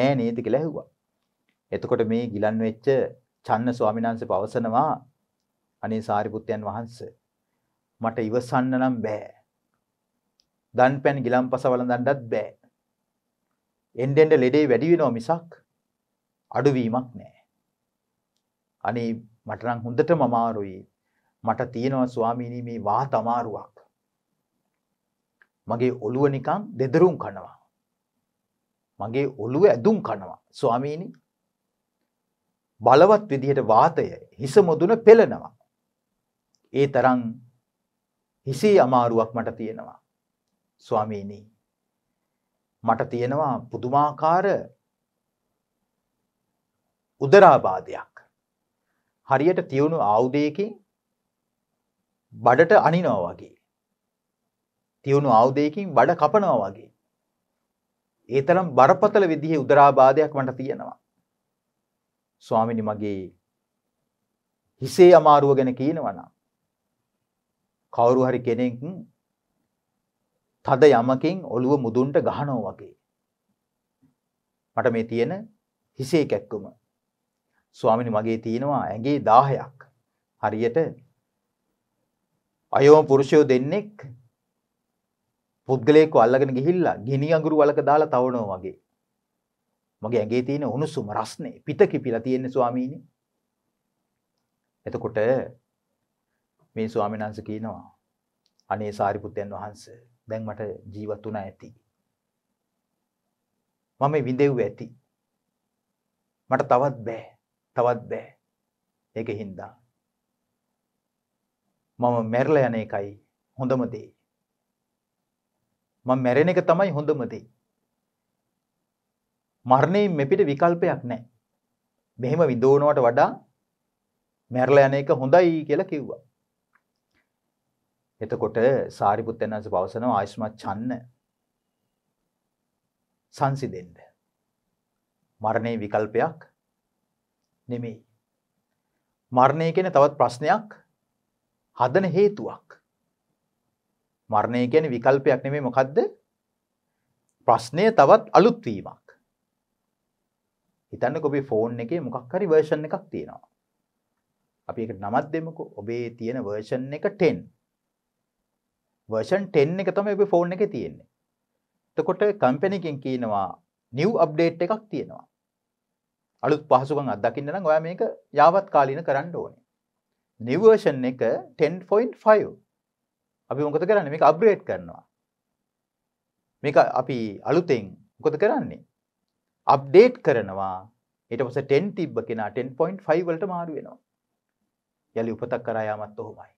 නැහැ නේද කියලා ඇහුවා. එතකොට මේ ගිලන් වෙච්ච චන්න ස්වාමීන් වහන්සේ පවසනවා, අනේ සාරිපුත්තයන් වහන්සේ, මට ඉවසන්න නම් බෑ. දන් පැන් ගිලන්පස වළඳන්නත් බෑ. එන්නෙන් ලෙඩේ වැඩි වෙනවා මිසක් අඩුවීමක් නැහැ. අනේ මට නම් හොඳටම අමාරුයි. මට තියෙනවා ස්වාමීනි මේ වාත අමාරුවක්. මගේ ඔළුව නිකන් දෙදරුම් කනවා. මගේ ඔළුව ඇදුම් කනවා ස්වාමීනි. බලවත් විදිහට වාතය හිස මුදුන පෙළනවා. ඒ තරම් හිසේ අමාරුවක් මට තියෙනවා ස්වාමීනි. මට තියෙනවා පුදුමාකාර උදරාබාධයක්. හරියට තියුණු ආයුධයකින් බඩට අනිනවා වගේ. තියුණු ආයුධයකින් බඩ කපනවා වගේ. ඒ තරම් බරපතල විදිහේ උදරාබාධයක් මට තියෙනවා. ස්වාමීනි මගේ හිසේ අමාරුව ගැන කියනවා නම් කවුරු හරි කෙනෙක් තද යමකින් ඔළුව මුදුන්ට ගහනවා වගේ. මට මේ තියෙන හිසේ කැක්කුම ස්වාමීනි මගේ තියෙනවා ඇඟේ 1000ක්. හරියට අයෝම පුරුෂයෝ දෙන්නෙක් පුද්ගලයෙක්ව අල්ලගෙන ගිහිල්ලා ගිනි අඟුරු වලක දාලා තවනවා වගේ. මගේ ඇඟේ තියෙන උණුසුම රස්නේ පිට කිපිලා තියෙන ස්වාමීනි. එතකොට මේ ස්වාමීන් වහන්සේ කියනවා, අනේ සාරිපුත්තයන් වහන්සේ, දැන් මට ජීවත් වුණා ඇති. මම මේ විඳෙව්ව ඇති. මට තවත් බෑ. තවත් බෑ. ඒකෙන් දා මම මැරලා යන එකයි හොඳම දේ. මම මැරෙන එක තමයි හොඳම දේ. මරණයෙන් මෙපිට විකල්පයක් නැහැ. මෙහෙම විඳවනවට වඩා මැරලා යන එක හොඳයි කියලා කිව්වා. එතකොට සාරිපුත්තයන් වහන්සේ පවසනවා, ආයුෂ්මත් චන්න, සංසිඳෙන්න. මරණේ විකල්පයක් නෙමෙයි. මරණය කියන්නේ තවත් ප්‍රශ්නයක් හදන හේතුවක්. මරණය කියන්නේ විකල්පයක් නෙමෙයි. මොකද්ද? ප්‍රශ්නය තවත් අලුත් වීමක්. හිතන්නකෝ ඔබේ ෆෝන් එකේ මොකක් හරි version එකක් තියෙනවා. අපි ඒකට නමක් දෙමුකෝ. ඔබේ තියෙන version එක 10. version 10 එක තමයි ඔබේ ෆෝන් එකේ තියෙන්නේ. එතකොට කම්පැනි එකෙන් කියනවා new update එකක් තියෙනවා. අලුත් පහසුකම් අත්දකින්න නම් ඔයා මේක යාවත් කාලීන කරන්න ඕනේ. new version එක 10.5. අපි මොකද කරන්නේ? මේක upgrade කරනවා. මේක අපි අලුතෙන් මොකද කරන්නේ? update කරනවා. ඊට පස්සේ 10 තිබ්බ කෙනා 10.5 වලට මාරු වෙනවා. යලි උපතක් කරා යාමත් ඔහොමයි.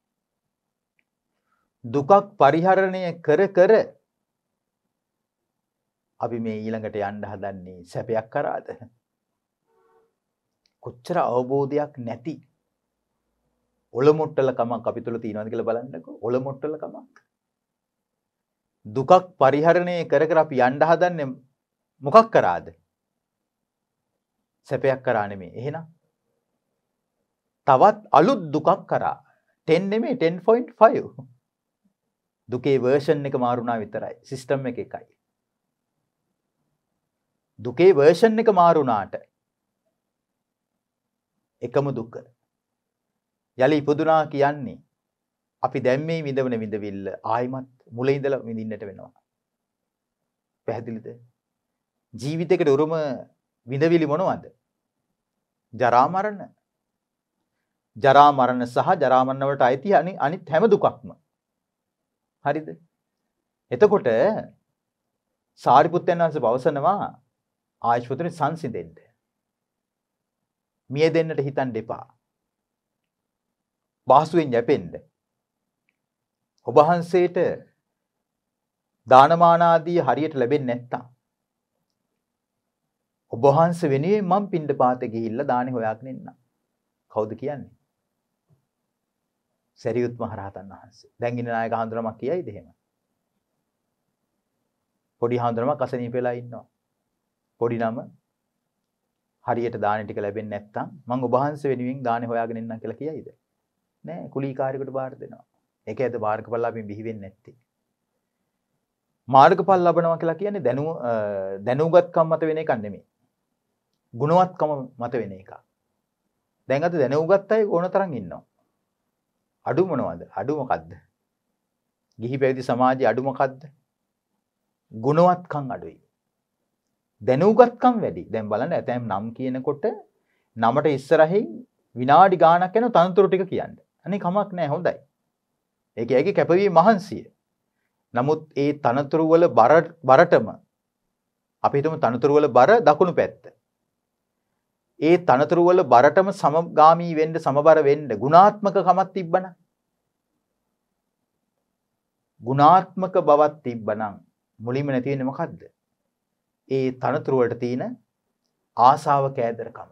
දුකක් පරිහරණය කර අපි මේ ඊළඟට යන්න හදන්නේ සැපයක් කරාද? කොච්චර අවබෝධයක් නැති ඔලොමොට්ටල කමක් අපි තුල තියෙනවද කියලා බලන්නකෝ. ඔලොමොට්ටල කමක්. දුකක් පරිහරණය කර අපි යන්න හදන්නේ මොකක් කරාද? සැපයක් කරා නෙමෙයි. එහෙනම් තවත් අලුත් දුකක් කරා. 10 නෙමෙයි 10.5. දුකේ version එක මාරුණා විතරයි. සිස්ටම් එක එකයි. දුකේ version එක මාරුණාට එකම දුක. යලි ඉපදුනා කියන්නේ අපි දැන් මේ විඳවන විඳවිල්ල ආයිමත් මුල ඉඳලා විඳින්නට වෙනවා. පැහැදිලිද? ජීවිතයකට උරුම විඳවිලි මොනවද? ජරා මරණ. ජරා මරණ සහ ජරා මරණ වලට අයිති අනිත් හැම දුකක්ම. හරිද? එතකොට සාරිපුත්තයන් වහන්සේ පවසනවා, ආයුෂ්මතුනි සංසිඳෙන්න. මිය දෙන්නට හිතන්න එපා. පහසුවෙන් යැපෙන්න. ඔබ වහන්සේට දානමාන ආදී හරියට ලැබෙන්නේ නැත්තම් ඔබ වහන්සේ වෙනුවෙන් මම පින්ඩපාතේ ගිහිල්ලා දානි හොයාගෙන එන්නම්. කවුද කියන්නේ? සැරියුත් මහරහතන් වහන්සේ. දැන් ඉන්න නායක හඳුනමක් කියයිද එහෙම? පොඩි හඳුනමක් අසනීපෙලා ඉන්නවා. පොඩි නම හරියට දාන ටික ලැබෙන්නේ නැත්නම් මං ඔබ වහන්සේ වෙනුවෙන් දානේ හොයාගෙන ඉන්නම් කියලා කියයිද? නෑ, කුලීකාරයෙකුට බාර දෙනවා. ඒක ඇද මාර්ගඵලලාභයෙන් බිහි වෙන්නේ නැත්තේ. මාර්ගඵල ලබනවා කියලා කියන්නේ දැනුගත්කම් මත වෙන එකක් නෙමෙයි. ගුණවත්කම මත වෙන එකක්. දැන් අද දැනුගත් අය ඕන තරම් ඉන්නවා. අඩු මොනවද? අඩු මොකද්ද? ගිහි පැවිදි සමාජයේ අඩු මොකද්ද? ගුණවත්කම් අඩුයි. දැනුගත්කම් වැඩි. දැන් බලන්න ඇතැම් නම් කියනකොට නමට ඉස්සරහින් විනාඩි ගාණක් යන තනතුරු ටික කියන්න. අනේ කමක් නැහැ, හොඳයි. ඒක ඇගේ කැපවීම මහන්සිය. නමුත් ඒ තනතුරු වල බරටම අපි හිතමු තනතුරු වල බර දකුණු පැත්ත. ඒ තනතුරු වල බරටම සමගාමී වෙන්න, සමබර වෙන්න ගුණාත්මකකමක් තිබ්බනම්. ගුණාත්මක බවක් තිබ්බනම් මුලින්ම නැති වෙන්නේ මොකද්ද? ඒ තනතුරු වලට තියෙන ආසාව, කෑදරකම.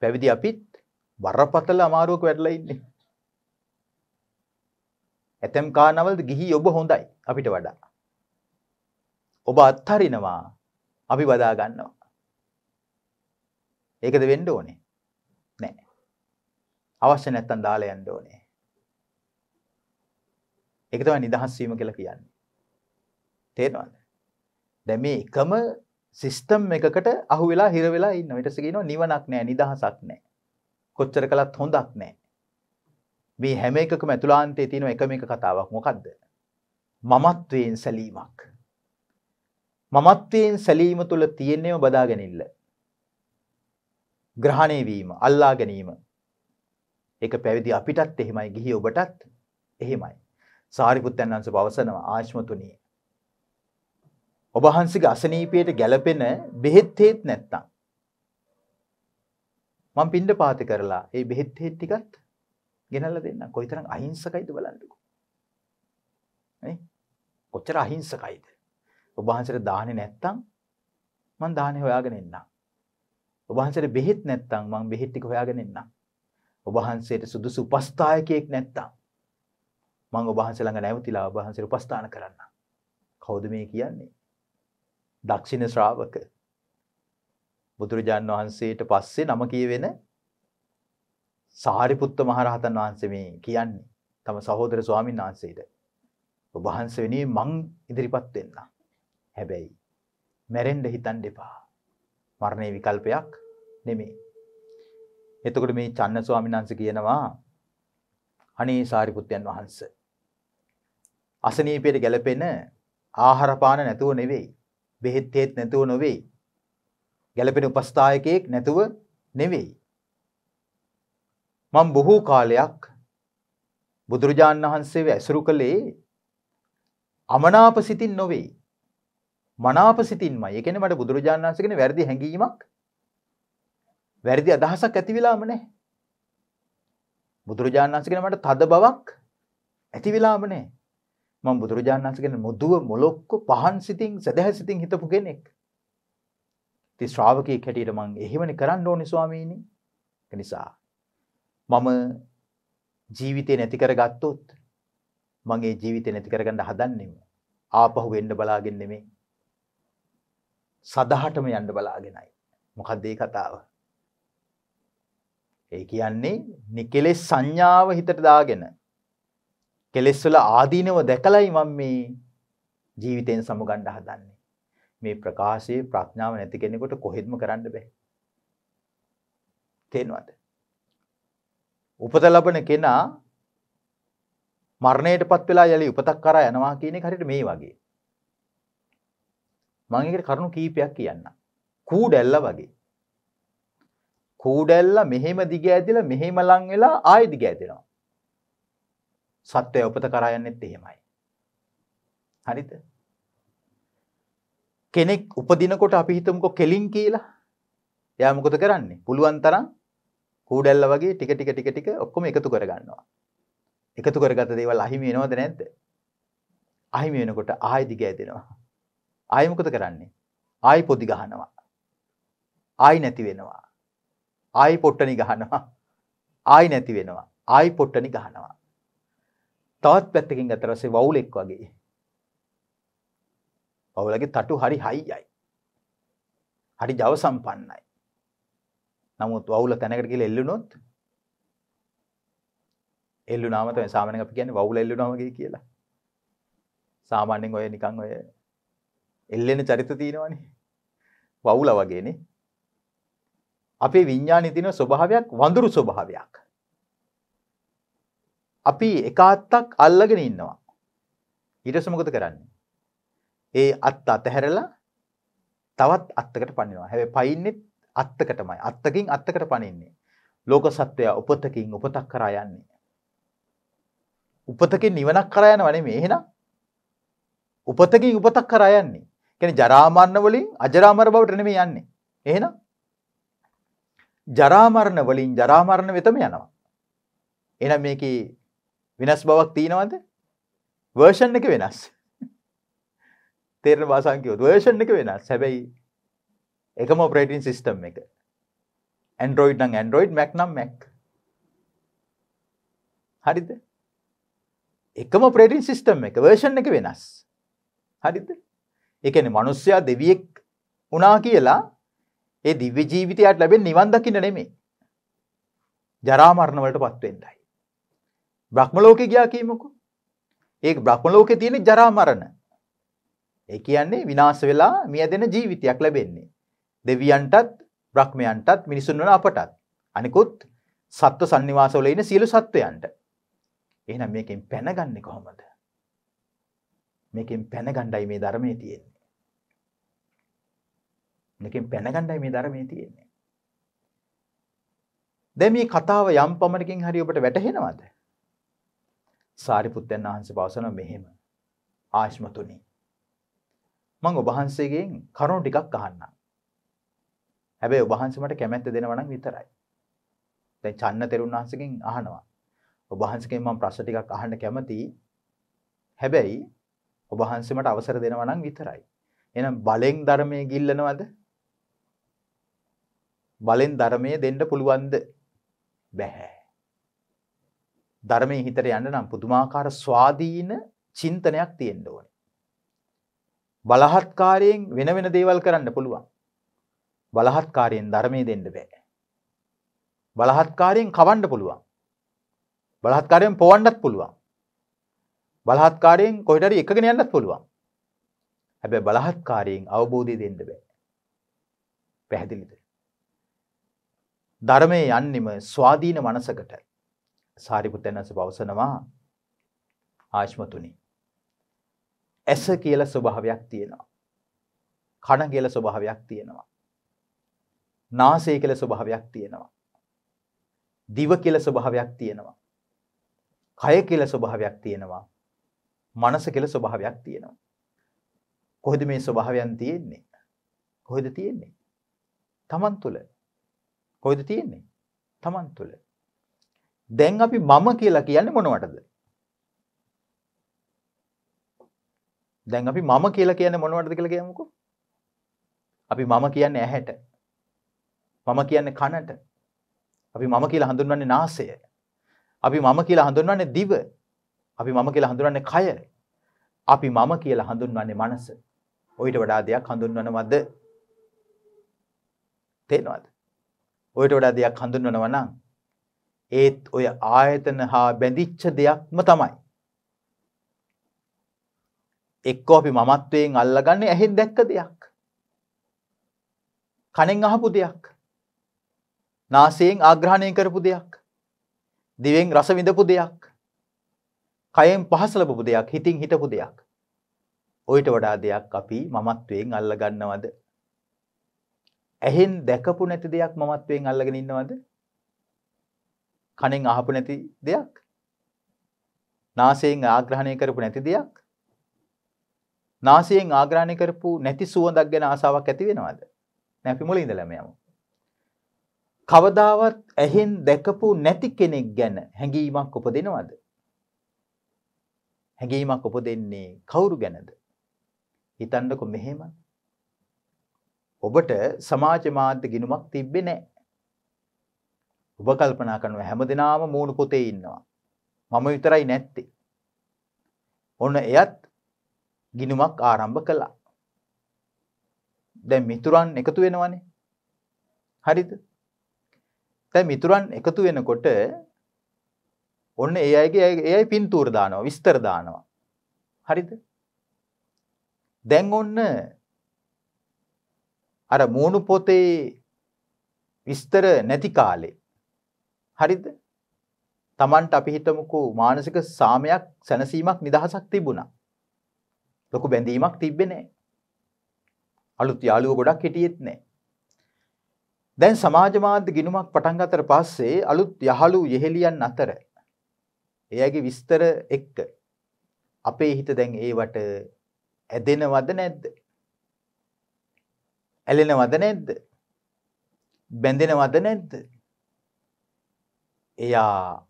පැවිදි අපිත් බරපතල අමාරුවක වැටලා ඉන්නේ. ඇතම් කාරණවලද ගිහි ඔබ හොඳයි අපිට වඩා. ඔබ අත්හරිනවා, අපි වදා ගන්නවා. ඒකද වෙන්න ඕනේ? නෑ. අවශ්‍ය නැත්තම් දාලා යන්න ඕනේ. ඒක තමයි නිදහස් වීම කියලා කියන්නේ. තේරෙනවද? දැන් මේ එකම සිස්ටම් එකකට අහු වෙලා හිර වෙලා ඉන්නවා. ඊට පස්සේ කියනවා නිවනක් නැහැ, නිදහසක් නැහැ. කොච්චර කළත් හොඳක් නැහැ. මේ හැම එකකම අතුලාන්තයේ තියෙන එකම එක කතාවක්. මොකද්ද? මමත්වයෙන් සැලීමක්. මමත්වයෙන් සැලීම තුළ තියෙනව බදාගැනීම. ග්‍රහණය වීම, අල්ලා ගැනීම. ඒක පැවිදි අපිටත් එහෙමයි, ගිහි ඔබටත් එහෙමයි. සාරිපුත්තයන් වහන්සේ පවසනවා, ආශ්මතුණී ඔබ වහන්සේගේ අසනීපයට ගැළපෙන බෙහෙත් හේත් නැත්තම් මම පින්ඩපාත කරලා ඒ බෙහෙත් හේත් ටිකත් ගෙනල්ලා දෙන්න. කොයිතරම් අහිංසකයිද බලන්නකෝ. නේ? කොච්චර අහිංසකයිද? ඔබ වහන්සේට දාහනේ නැත්තම් මම දාහනේ හොයාගෙන එන්නම්. ඔබ වහන්සේට බෙහෙත් නැත්තම් මම බෙහෙත් ටික හොයාගෙන එන්නම්. ඔබ වහන්සේට සුදුසු උපස්ථායකයෙක් නැත්තම් මම ඔබ වහන්සේ ළඟ නැවතිලා ඔබ වහන්සේට උපස්ථාන කරන්නම්. කවුද මේ කියන්නේ? දක්ෂින ශ්‍රාවක. බුදුරජාණන් වහන්සේට පස්සේ නම කියවෙන සාරිපුත්ත මහරහතන් වහන්සේ මේ කියන්නේ තම සහෝදර ස්වාමීන් වහන්සේට, ඔබ වහන්සේ වෙනුවෙන් මං ඉදිරිපත් වෙන්න. හැබැයි මැරෙන්න හිතන්න එපා. මරණේ විකල්පයක් නෙමෙයි. එතකොට මේ චන්න ස්වාමීන් වහන්සේ කියනවා, අනේ සාරිපුත්තයන් වහන්සේ, අසනීපයට ගැලපෙන ආහාර පාන නැතුව නෙවෙයි, බෙහෙත් හේත් නැතුව නොවේ, ගැළපෙන උපස්ථායකයෙක් නැතුව නෙවෙයි, මම බොහෝ කාලයක් බුදුරජාණන් වහන්සේව ඇසුරු කළේ අමනාප සිතින් නොවේ, මනාප සිතින්මයි. ඒ කියන්නේ මට බුදුරජාණන් වහන්සේ කියන්නේ වැරදි හැඟීමක්, වැරදි අදහසක් ඇති වෙලාම නැහැ. බුදුරජාණන් වහන්සේ කියන්නේ මට තද බවක් ඇති වෙලාම නැහැ. මම බුදුරජාණන් වහන්සේ ගැන මුදුව මොලොක්ක පහන් සිතින්, සදහැ සිතින් හිතපු කෙනෙක්. ඉතින් ශ්‍රාවකයෙක් හැටියට මම එහෙමනේ කරන්න ඕනේ ස්වාමීනි. ඒ නිසා මම ජීවිතේ නැති කරගත්තොත් මම ඒ ජීවිතේ නැති කරගන්න හදන්නේම ආපහු වෙන්න බලාගෙන නෙමෙයි, සදහටම යන්න බලාගෙනයි. මොකද්ද මේ කතාව? ඒ කියන්නේ නිකලෙස් සංඥාව හිතට දාගෙන කෙලෙස් වල ආදීනව දැකලයි මම මේ ජීවිතයෙන් සමුගන්න හදන්නේ. මේ ප්‍රකාශයේ ප්‍රඥාව නැති කෙනෙකුට කොහෙත්ම කරන්න බෑ. තේනවද? උපත ලබන කෙනා මරණයටපත් වෙලා යලි උපතක් කරා යනවා කියන එක හරියට මේ වගේ. මම ඒකට කරුණු කීපයක් කියන්නම්. කූඩැල්ල වගේ. කූඩැල්ල මෙහෙම දිග ඇදලා මෙහෙම ලං වෙලා ආයෙ දිග ඇදෙනවා. සත්‍යය උපත කරා යන්නෙත් එහෙමයි. හරිද? කෙනෙක් උපදිනකොට අපි හිතමුකෝ කෙලින් කියලා. එයා මොකද කරන්නේ? පුළුවන් තරම් කූඩැල්ල වගේ ටික ටික ඔක්කොම එකතු කරගන්නවා. එකතු කරගත්ත දේවල් අහිමි වෙනවද නැද්ද? අහිමි වෙනකොට ආයෙ දිග ඇදෙනවා. ආයෙ මොකද කරන්නේ? ආයෙ පොදි ගහනවා. ආයෙ නැති වෙනවා. ආයෙ පොට්ටනි ගහනවා. ආයි නැති වෙනවා. ආයි පොට්ටනි ගහනවා. තවත් පැත්තකින් අතරවසේ වවුලෙක් වගේ. වවුලගේ තටු හරි හයියයි. හරි ජව සම්පන්නයි. නමුත් වවුල තැනකට ගිහලා එල්ලුනොත් එල්ලුනාම තමයි සාමාන්‍යයෙන් අපි කියන්නේ වවුල එල්ලුනාම කියලා. සාමාන්‍යයෙන් ඔය නිකන් ඔය එල්ලෙන චරිත තියෙනවනේ. වවුල වගේනේ. අපේ විඥානයේ තියෙන ස්වභාවයක් වඳුරු ස්වභාවයක්. අපි එක අත්තක් අල්ලගෙන ඉන්නවා. ඊට පස්සේ මොකද කරන්නේ? ඒ අත්ත අතහැරලා තවත් අත්තකට පනිනවා. හැබැයි පයින්නේ අත්තකටමයි. අත්තකින් අත්තකට පනින්නේ. ලෝක සත්‍යය උපතකින් උපතක් කරා යන්නේ. උපතකින් නිවනක් කරා යනවා නෙමෙයි. එහෙනම් උපතකින් උපතක් කරා යන්නේ. කියන්නේ ජරා මරණ වලින් අජරාමර බවට නෙමෙයි යන්නේ. එහෙනම් ජරා මරණ වලින් ජරා මරණ වෙතම යනවා. එහෙනම් මේකේ වෙනස් බවක් තියෙනවද? වර්ෂන් එක වෙනස්. තේරෙන භාෂාවෙන් කියොත් වර්ෂන් එක වෙනස්. හැබැයි එකම ඔපරේටින් සිස්ටම් එක. Android නම් Android, Mac නම් Mac. හරිද? එකම ඔපරේටින් සිස්ටම් එක වර්ෂන් එක වෙනස්. හරිද? ඒ කියන්නේ මිනිස්සයා දෙවියෙක් වුණා කියලා ඒ දිව්‍ය ජීවිතයට ලැබෙන නිවන් දකින්න නෙමෙයි. ජරා මරණ වලටපත් වෙන්නයි. බ්‍රහ්ම ලෝකේ ගියා කියමුකෝ. ඒක බ්‍රහ්ම ලෝකේ තියෙන ජරා මරණ. ඒ කියන්නේ විනාශ වෙලා මියදෙන ජීවිතයක් ලැබෙන්නේ. දෙවියන්ටත්, බ්‍රහ්මයන්ටත්, මිනිසුන් වන අපටත්. අනිකුත් සත්ව සංනිවාස වල ඉන්න සියලු සත්වයන්ට. එහෙනම් මේකෙන් පැනගන්නේ කොහොමද? මේකෙන් පැනගන්නයි මේ ධර්මයේ තියෙන්නේ. මේකෙන් පැනගන්නයි මේ ධර්මයේ තියෙන්නේ. දැන් මේ කතාව යම් පමණකින් හරි ඔබට වැටහෙනවද? සාරිපුත්තයන් වහන්සේ පවසන මෙහෙම ආශ්මතුනි. මම ඔබ වහන්සේගෙන් කරුණු ටිකක් අහන්නම්. හැබැයි ඔබ වහන්සේ මට කැමැත්ත දෙනවා නම් විතරයි. දැන් චන්න තෙරුන් වහන්සේගෙන් අහනවා. ඔබ වහන්සේගෙන් මම ප්‍රශ්න ටිකක් අහන්න කැමතියි. හැබැයි ඔබ වහන්සේ මට අවසර දෙනවා නම් විතරයි. එහෙනම් බලෙන් ධර්මයේ ගිල්ලනවද? බලෙන් ධර්මයේ දෙන්න පුළුවන්ද? බැහැ. ධර්මයේ හිතට යන්න නම් පුදුමාකාර ස්වාධීන චින්තනයක් තියෙන්න ඕනේ. බලහත්කාරයෙන් වෙන වෙන දේවල් කරන්න පුළුවන්. බලහත්කාරයෙන් ධර්මයේ දෙන්න බෑ. බලහත්කාරයෙන් කවන්න පුළුවන්. බලහත්කාරයෙන් පොවන්නත් පුළුවන්. බලහත්කාරයෙන් කොහෙට හරි එකගෙන යන්නත් පුළුවන්. හැබැයි බලහත්කාරයෙන් අවබෝධය දෙන්න බෑ. පැහැදිලිද? ධර්මයේ යන්නෙම ස්වාධීන මනසකට. සාරිපුත්තයන් වහන්සේ පවසනවා ආශ්මතුනි. ඇස කියලා ස්වභාවයක් තියෙනවා. කන කියලා ස්වභාවයක් තියෙනවා. නාසය කියලා ස්වභාවයක් තියෙනවා. දිව කියලා ස්වභාවයක් තියෙනවා. කය කියලා ස්වභාවයක් තියෙනවා. මනස කියලා ස්වභාවයක් තියෙනවා. කොහෙද මේ ස්වභාවයන් තියෙන්නේ? කොහෙද තියෙන්නේ? තමන් තුළ. කොහෙද තියෙන්නේ? තමන් තුළ. දැන් අපි මම කියලා කියන්නේ මොනවටද? දැන් අපි මම කියලා කියන්නේ මොනවටද කියලා කියමුකෝ. අපි මම කියන්නේ ඇහැට. මම කියන්නේ කනට. අපි මම කියලා හඳුන්වන්නේ නාසය. අපි මම කියලා හඳුන්වන්නේ දිව. අපි මම කියලා හඳුන්වන්නේ කය. අපි මම කියලා හඳුන්වන්නේ මනස. ඔයිට වඩා දෙයක් හඳුන්වනවද? තේනවද? ඔයිට වඩා දෙයක් හඳුන්වනවා නම් ඒත් ඔය ආයතන හා බැඳිච්ච දෙයක්ම තමයි. එක්කෝ අපි මමත්වයෙන් අල්ලගන්නේ ඇහෙන් දැක්ක දෙයක්. කනෙන් අහපු දෙයක්. නාසයෙන් ආග්‍රහණය කරපු දෙයක්. දිවෙන් රස විඳපු දෙයක්. කයෙන් පහස ලැබපු දෙයක්. හිතින් හිතපු දෙයක්. ඔයිට වඩා දෙයක් අපි මමත්වයෙන් අල්ලගන්නවද? ඇහෙන් දැකපු නැති දෙයක් මමත්වයෙන් අල්ලගෙන ඉන්නවද? කනෙන් අහපු නැති දෙයක්? නාසයෙන් ආග්‍රහණය කරපු නැති දෙයක්? නාසයෙන් ආග්‍රහණය කරපු නැති සුවඳක් ගැන ආසාවක් ඇති වෙනවද? නෑ, අපි මුලින් ඉඳලම යමු. කවදාවත් ඇහෙන් දැකපු නැති කෙනෙක් ගැන හැඟීමක් උපදිනවද? හැඟීමක් උපදින්නේ කවුරු ගැනද? හිතන්නකො මෙහෙම. ඔබට සමාජ මාධ්‍ය ගිණුමක් තිබ්බේ නැහැ. ඔබ කල්පනා කරනවා හැමදෙනාම මූණ පොතේ ඉන්නවා. මම විතරයි නැත්තේ. ඔන්න එයත් ගිනුමක් ආරම්භ කළා. දැන් මිතුරන් එකතු වෙනවනේ. හරිද? දැන් මිතුරන් එකතු වෙනකොට ඔන්න ඒ අයගේ ඒයි පින්තූර දානවා, විස්තර දානවා. හරිද? දැන් ඔන්න අර මූණු පොතේ විස්තර නැති කාලේ හරිද Tamanට අපි හිතමුකෝ මානසික සාමයක් සැනසීමක් නිදහසක් තිබුණා ලොකු බැඳීමක් තිබ්බේ නැහැ අලුත් යාළුවෝ ගොඩක් හිටියෙත් නැහැ දැන් සමාජ මාධ්‍ය ගිණුමක් පටන් ගන්නතර පස්සේ අලුත් යහළු යෙහෙලියන් අතර එයාගේ විස්තර එක්ක අපේ හිත දැන් ඒවට ඇදෙනවද නැද්ද ඇලෙනවද නැද්ද බැඳෙනවද නැද්ද එයා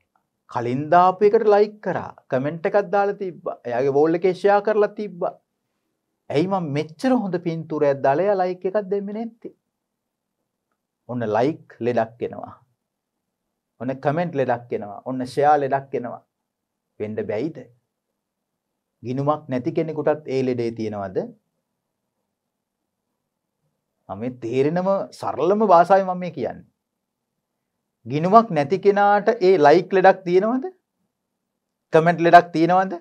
කලින් දාපු එකට ලයික් කරා කමෙන්ට් එකක් දාලා තිබ්බා එයාගේ වෝල් එකේ ෂෙයා කරලා තිබ්බා ඇයි මම මෙච්චර හොඳ පින්තූරයක් දාලා එයා ලයික් එකක් දෙන්නේ නැත්තේ ඔන්න ලයික් ලෙඩක් එනවා ඔන්න කමෙන්ට් ලෙඩක් එනවා ඔන්න ෂෙයා ලෙඩක් එනවා වෙන්න බැයිද ගිනුමක් නැති කෙනෙකුටත් ඒ ලෙඩේ තියෙනවද මේ තේරෙනම සරලම භාෂාවෙන් මම මේ කියන්නේ. ගිනුමක් නැති කෙනාට ඒ ලයික් ලෙඩක් තියෙනවද? කමෙන්ට් ලෙඩක් තියෙනවද?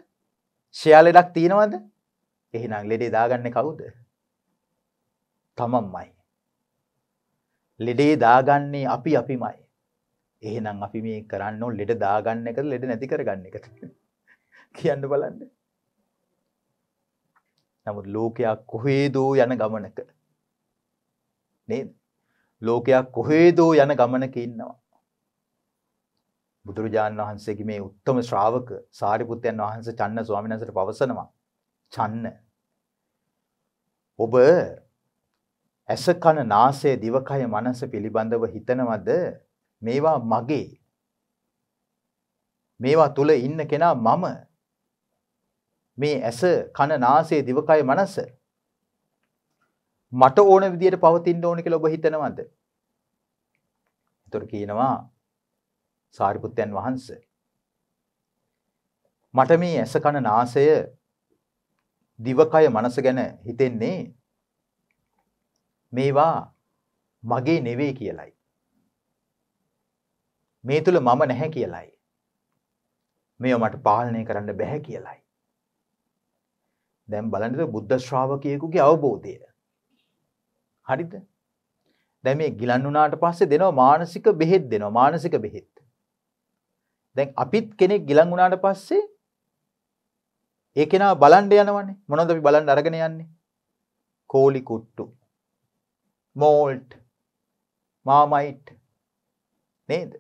ෂෙයා ලෙඩක් තියෙනවද? එහෙනම් ලෙඩේ දාගන්නේ කවුද? තමන්මයි. ලෙඩේ දාගන්නේ අපිමයි. එහෙනම් අපි මේ කරන්න ඕන ලෙඩ දාගන්න එකද ලෙඩ නැති කරගන්න එකද? කියන්න බලන්න. නමුත් ලෝකයා කොහෙදෝ යන ගමනක ලෝකයක් කොහේදෝ යන ගමනක ඉන්නවා. බුදුරජාණන් වහන්සේගේ මේ උත්තම ශ්‍රාවක සාරිපුත්තයන් වහන්සේ චන්න ස්වාමීන් වහන්සේට පවසනවා. චන්න. ඔබ ඇස කන නාසය දිවකය මනස පිළිබඳව හිතනවද? මේවා මගේ. මේවා තුල ඉන්න කෙනා මම. මේ ඇස කන නාසය දිවකය මනස මට ඕන විදියට පවතින්න ඕන කියලා ඔබ හිතනවද? ඒතර කියනවා සාරිපුත්තයන් වහන්සේ මට මේ ඇස කන නාසය දිවකය මනස ගැන හිතෙන්නේ මේවා මගේ නෙවෙයි කියලයි. මේ තුල මම නැහැ කියලයි. මේවා මට පාලනය කරන්න බෑ කියලයි. දැන් බලන්න බුද්ධ ශ්‍රාවකයෙකුගේ අවබෝධය හරිද? දැන් මේ ගිලන් වුණාට පස්සේ දෙනවා මානසික බෙහෙත් දෙනවා මානසික බෙහෙත්. දැන් අපිත් කෙනෙක් ගිලන් වුණාට පස්සේ ඒ කෙනා බලන්න යනවනේ. මොනවද අපි බලන්න අරගෙන යන්නේ? කෝලි කුට්ටු. මෝල්ට්. මාමයිට්. නේද?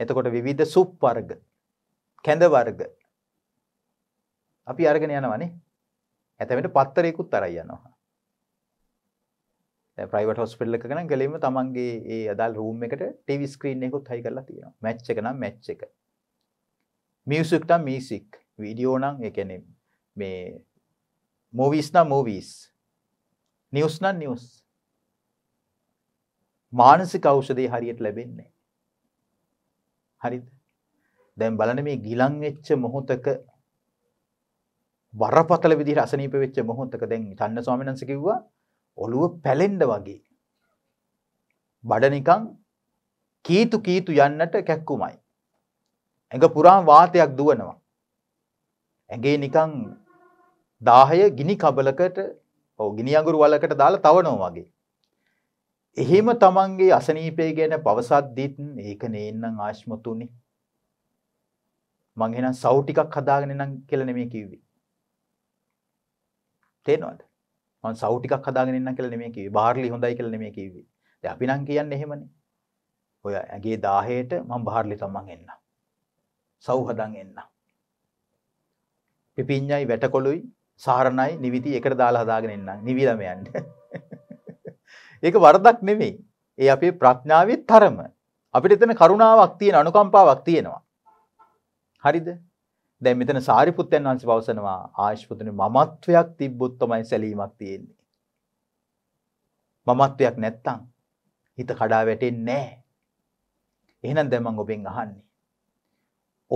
එතකොට විවිධ සුප් වර්ග. කැඳ වර්ග. අපි අරගෙන යනවනේ. ඇතැමෙට පත්තරයකුත් අරයි යනවා. ප්‍රයිවට් හොස්පිටල් එකක නම් ගලෙම තමන්ගේ ඒ අදාළ රූම් එකට ටීවී ස්ක්‍රීන් එකකුත් හයි කරලා තියෙනවා. මැච් එක නම් මැච් එක. මියුසික් නම් මියුසික්. වීඩියෝ නම් ඒ කියන්නේ මේ මූවිස් නම් මූවිස්. නිවුස් නම් නිවුස්. මානසික ඖෂධය හරියට ලැබෙන්නේ හරිද? දැන් බලන්න මේ ගිලන් වෙච්ච මොහොතක බරපතල විදිහට අසනීප වෙච්ච මොහොතක දැන් චන්න ස්වාමීන් වහන්සේ කිව්වා ඔළුව පැලෙන්න වගේ බඩ නිකන් කීතු කීතු යන්නට කැක්කුමයි ඇඟ පුරා වාතයක් දුවනවා ඇඟේ නිකන් 10 ගිනි කබලකට ගිනි අඟුරු වලකට දාලා තවනවා වගේ එහෙම තමන්ගේ අසනීපය ගැන පවසද්දිත් ඒක නේන්නම් ආශ්මතුනි මං එහෙනම් සව් ටිකක් හදාගෙන නම් කියලා නෙමෙයි කිව්වේ තේනවද මම සව් ටිකක් හදාගෙන ඉන්නම් කියලා නෙමෙයි කිව්වේ. බාර්ලි හොඳයි කියලා නෙමෙයි කිව්වේ. දැන් අපි නම් කියන්නේ එහෙමනේ. ඔය ඇගේ 1000ට මම බාර්ලි තමන් එන්න. සව් හදන් එන්න. පිපිඤ්ඤයි වැටකොළුයි සාරණයි නිවිති එකට දාලා හදාගෙන ඉන්නම්. නිවිලම යන්න. ඒක වරදක් නෙමෙයි. ඒ අපේ ප්‍රඥාවේ තරම. අපිට එතන කරුණාවක් තියෙන අනුකම්පාවක් තියෙනවා. හරිද? දැන් මෙතන සාරිපුත්තයන් වහන්සේ පවසනවා ආශිපුතුනේ මමත්වයක් තිබ්බොත් තමයි සැලීමක් තියෙන්නේ. මමත්වයක් නැත්තම් හිත කඩා වැටෙන්නේ නැහැ. එහෙනම් දැන් මම ඔබෙන් අහන්නේ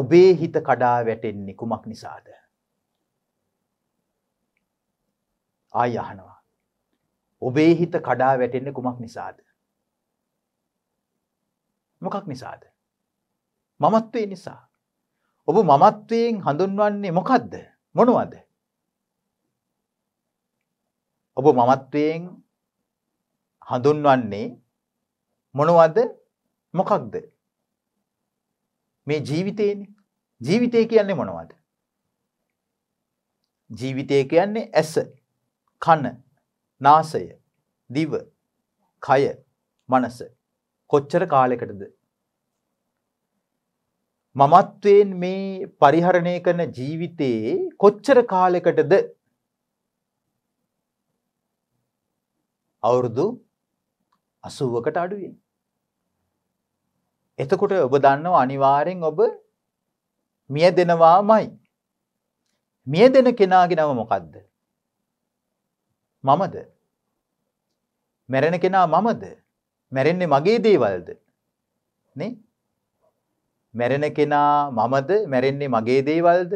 ඔබේ හිත කඩා වැටෙන්නේ කුමක් නිසාද? ආය අහනවා. ඔබේ හිත කඩා වැටෙන්නේ කුමක් නිසාද? මොකක් නිසාද? මමත්වේ නිසා. ඔබ මමත්වයෙන් හඳුන්වන්නේ මොකද්ද? මොනවද? ඔබ මමත්වයෙන් හඳුන්වන්නේ මොනවද? මොකක්ද? මේ ජීවිතේනේ. ජීවිතය කියන්නේ මොනවද? ජීවිතය කියන්නේ ඇස, කන, නාසය, දිව, කය, මනස. කොච්චර කාලයකටද? මමත්වයෙන් මේ පරිහරණය කරන ජීවිතේ කොච්චර කාලයකටද? අවුරුදු 80කට අඩුවෙන්. එතකොට ඔබ දන්නවා අනිවාර්යෙන් ඔබ මියදෙනවාමයි. මියදෙන කෙනාගේ නම මොකද්ද? මමද? මැරෙන කෙනා මමද? මැරෙන්නේ මගේ දේවල්ද? නේ? මැරෙන කෙනා මමද? මැරෙන්නේ මගේ දේවල්ද?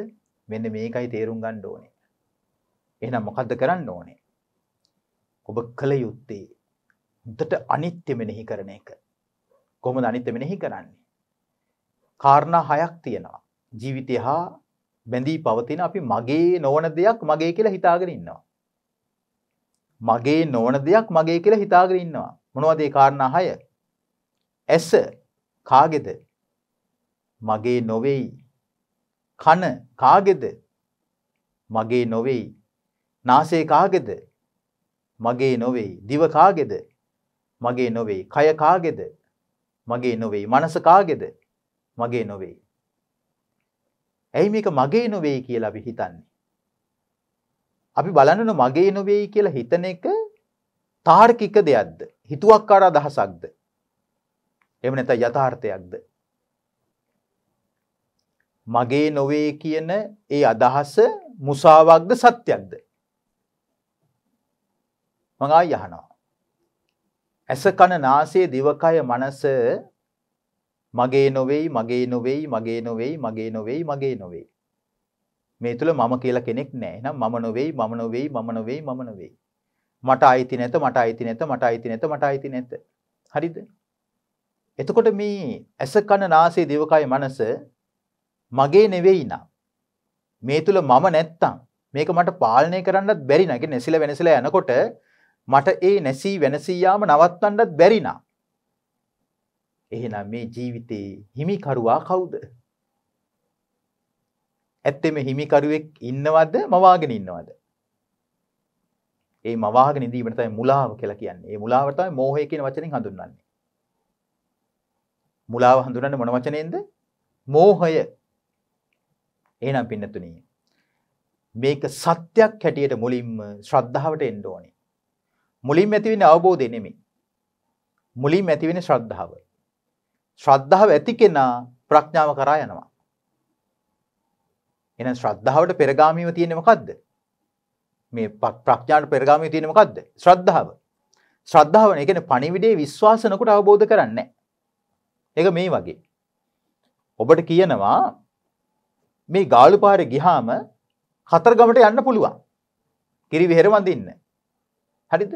මෙන්න මේකයි තේරුම් ගන්න ඕනේ. එහෙනම් මොකද්ද කරන්න ඕනේ? ඔබ කල යුත්තේ උන්ට අනිත්‍ය මෙනෙහි කරන එක. කොහොමද අනිත්‍ය මෙනෙහි කරන්නේ? කාරණා හයක් තියෙනවා. ජීවිතය හා බැඳී පවතින අපි මගේ නොවන දෙයක් මගේ කියලා හිතාගෙන ඉන්නවා. මගේ නොවන දෙයක් මගේ කියලා හිතාගෙන ඉන්නවා. මොනවද ඒ කාරණා හය? ඇස කාගේද? මගේ නොවේයි. කන කාගේද? මගේ නොවේයි. නාසය කාගේද? මගේ නොවේයි. දිව කාගේද? මගේ නොවේයි. කය කාගේද? මගේ නොවේයි. මනස කාගේද? මගේ නොවේයි. ඇයි මේක මගේ නොවේයි කියලා අපි හිතන්නේ? අපි බලන්න මගේ නොවේයි කියලා හිතන එක තාර්කික දෙයක්ද? හිතුවක්කාර අදහසක්ද? එහෙම නැත්නම් යථාර්ථයක්ද? මගේ නොවේ කියන ඒ අදහස මුසාවක්ද සත්‍යක්ද? මම ආය අහනවා. ඇස, කන, නාසය, දිව, කය, මනස මගේ නොවේයි, මගේ නොවේයි, මගේ නොවේයි, මගේ නොවේයි, මගේ නොවේයි. මේ තුල මම කියලා කෙනෙක් නැහැ. එහෙනම් මම නොවේයි, මම නොවේයි, මම නොවේයි, මම නොවේයි. මට අයිති නැත, මට අයිති නැත, මට අයිති නැත, මට අයිති නැත. හරිද? එතකොට මේ ඇස, කන, නාසය, දිව, කය, මනස මගේ නෙවෙයි නම් මේ තුල මම නැත්තම් මේක මට පාලනය කරන්නත් බැරි නා. ඒ කියන්නේ නැසිලා වෙනසලා යනකොට මට ඒ නැසී වෙනසී යාම නවත්තන්නත් බැරි නා. එහෙනම් මේ ජීවිතේ හිමිකරුවා කවුද? ඇත්තෙම හිමිකරුවෙක් ඉන්නවද? මවාගෙන ඉන්නවද? ඒ මවාගෙන ඉඳීමට තමයි මුලාව කියලා කියන්නේ. ඒ මුලාවට තමයි මෝහය කියන වචنين හඳුන්වන්නේ. මුලාව හඳුන්වන්නේ මොන වචනේන්ද? මෝහය. එහෙනම් පින්නතුනි මේක සත්‍යයක් හැටියට මුලින්ම ශ්‍රද්ධාවට එන්න ඕනේ. මුලින්ම ඇති වෙන්නේ අවබෝධය නෙමෙයි. මුලින්ම ඇති වෙන්නේ ශ්‍රද්ධාව. ශ්‍රද්ධාව ඇති කෙනා ප්‍රඥාව කරා යනවා. එහෙනම් ශ්‍රද්ධාවට පෙරගාමීව තියෙන්නේ මොකද්ද? මේ ප්‍රඥාවට පෙරගාමීව තියෙන්නේ මොකද්ද? ශ්‍රද්ධාව. ශ්‍රද්ධාව නේ කියන්නේ පණිවිඩේ විශ්වාස නොකොට අවබෝධ කරන්නේ නැහැ. ඒක මේ වගේ. ඔබට කියනවා මේ ගාලු පාරේ ගියාම කතරගමට යන්න පුළුවන්. කිරිවිහෙර වඳින්න. හරිද?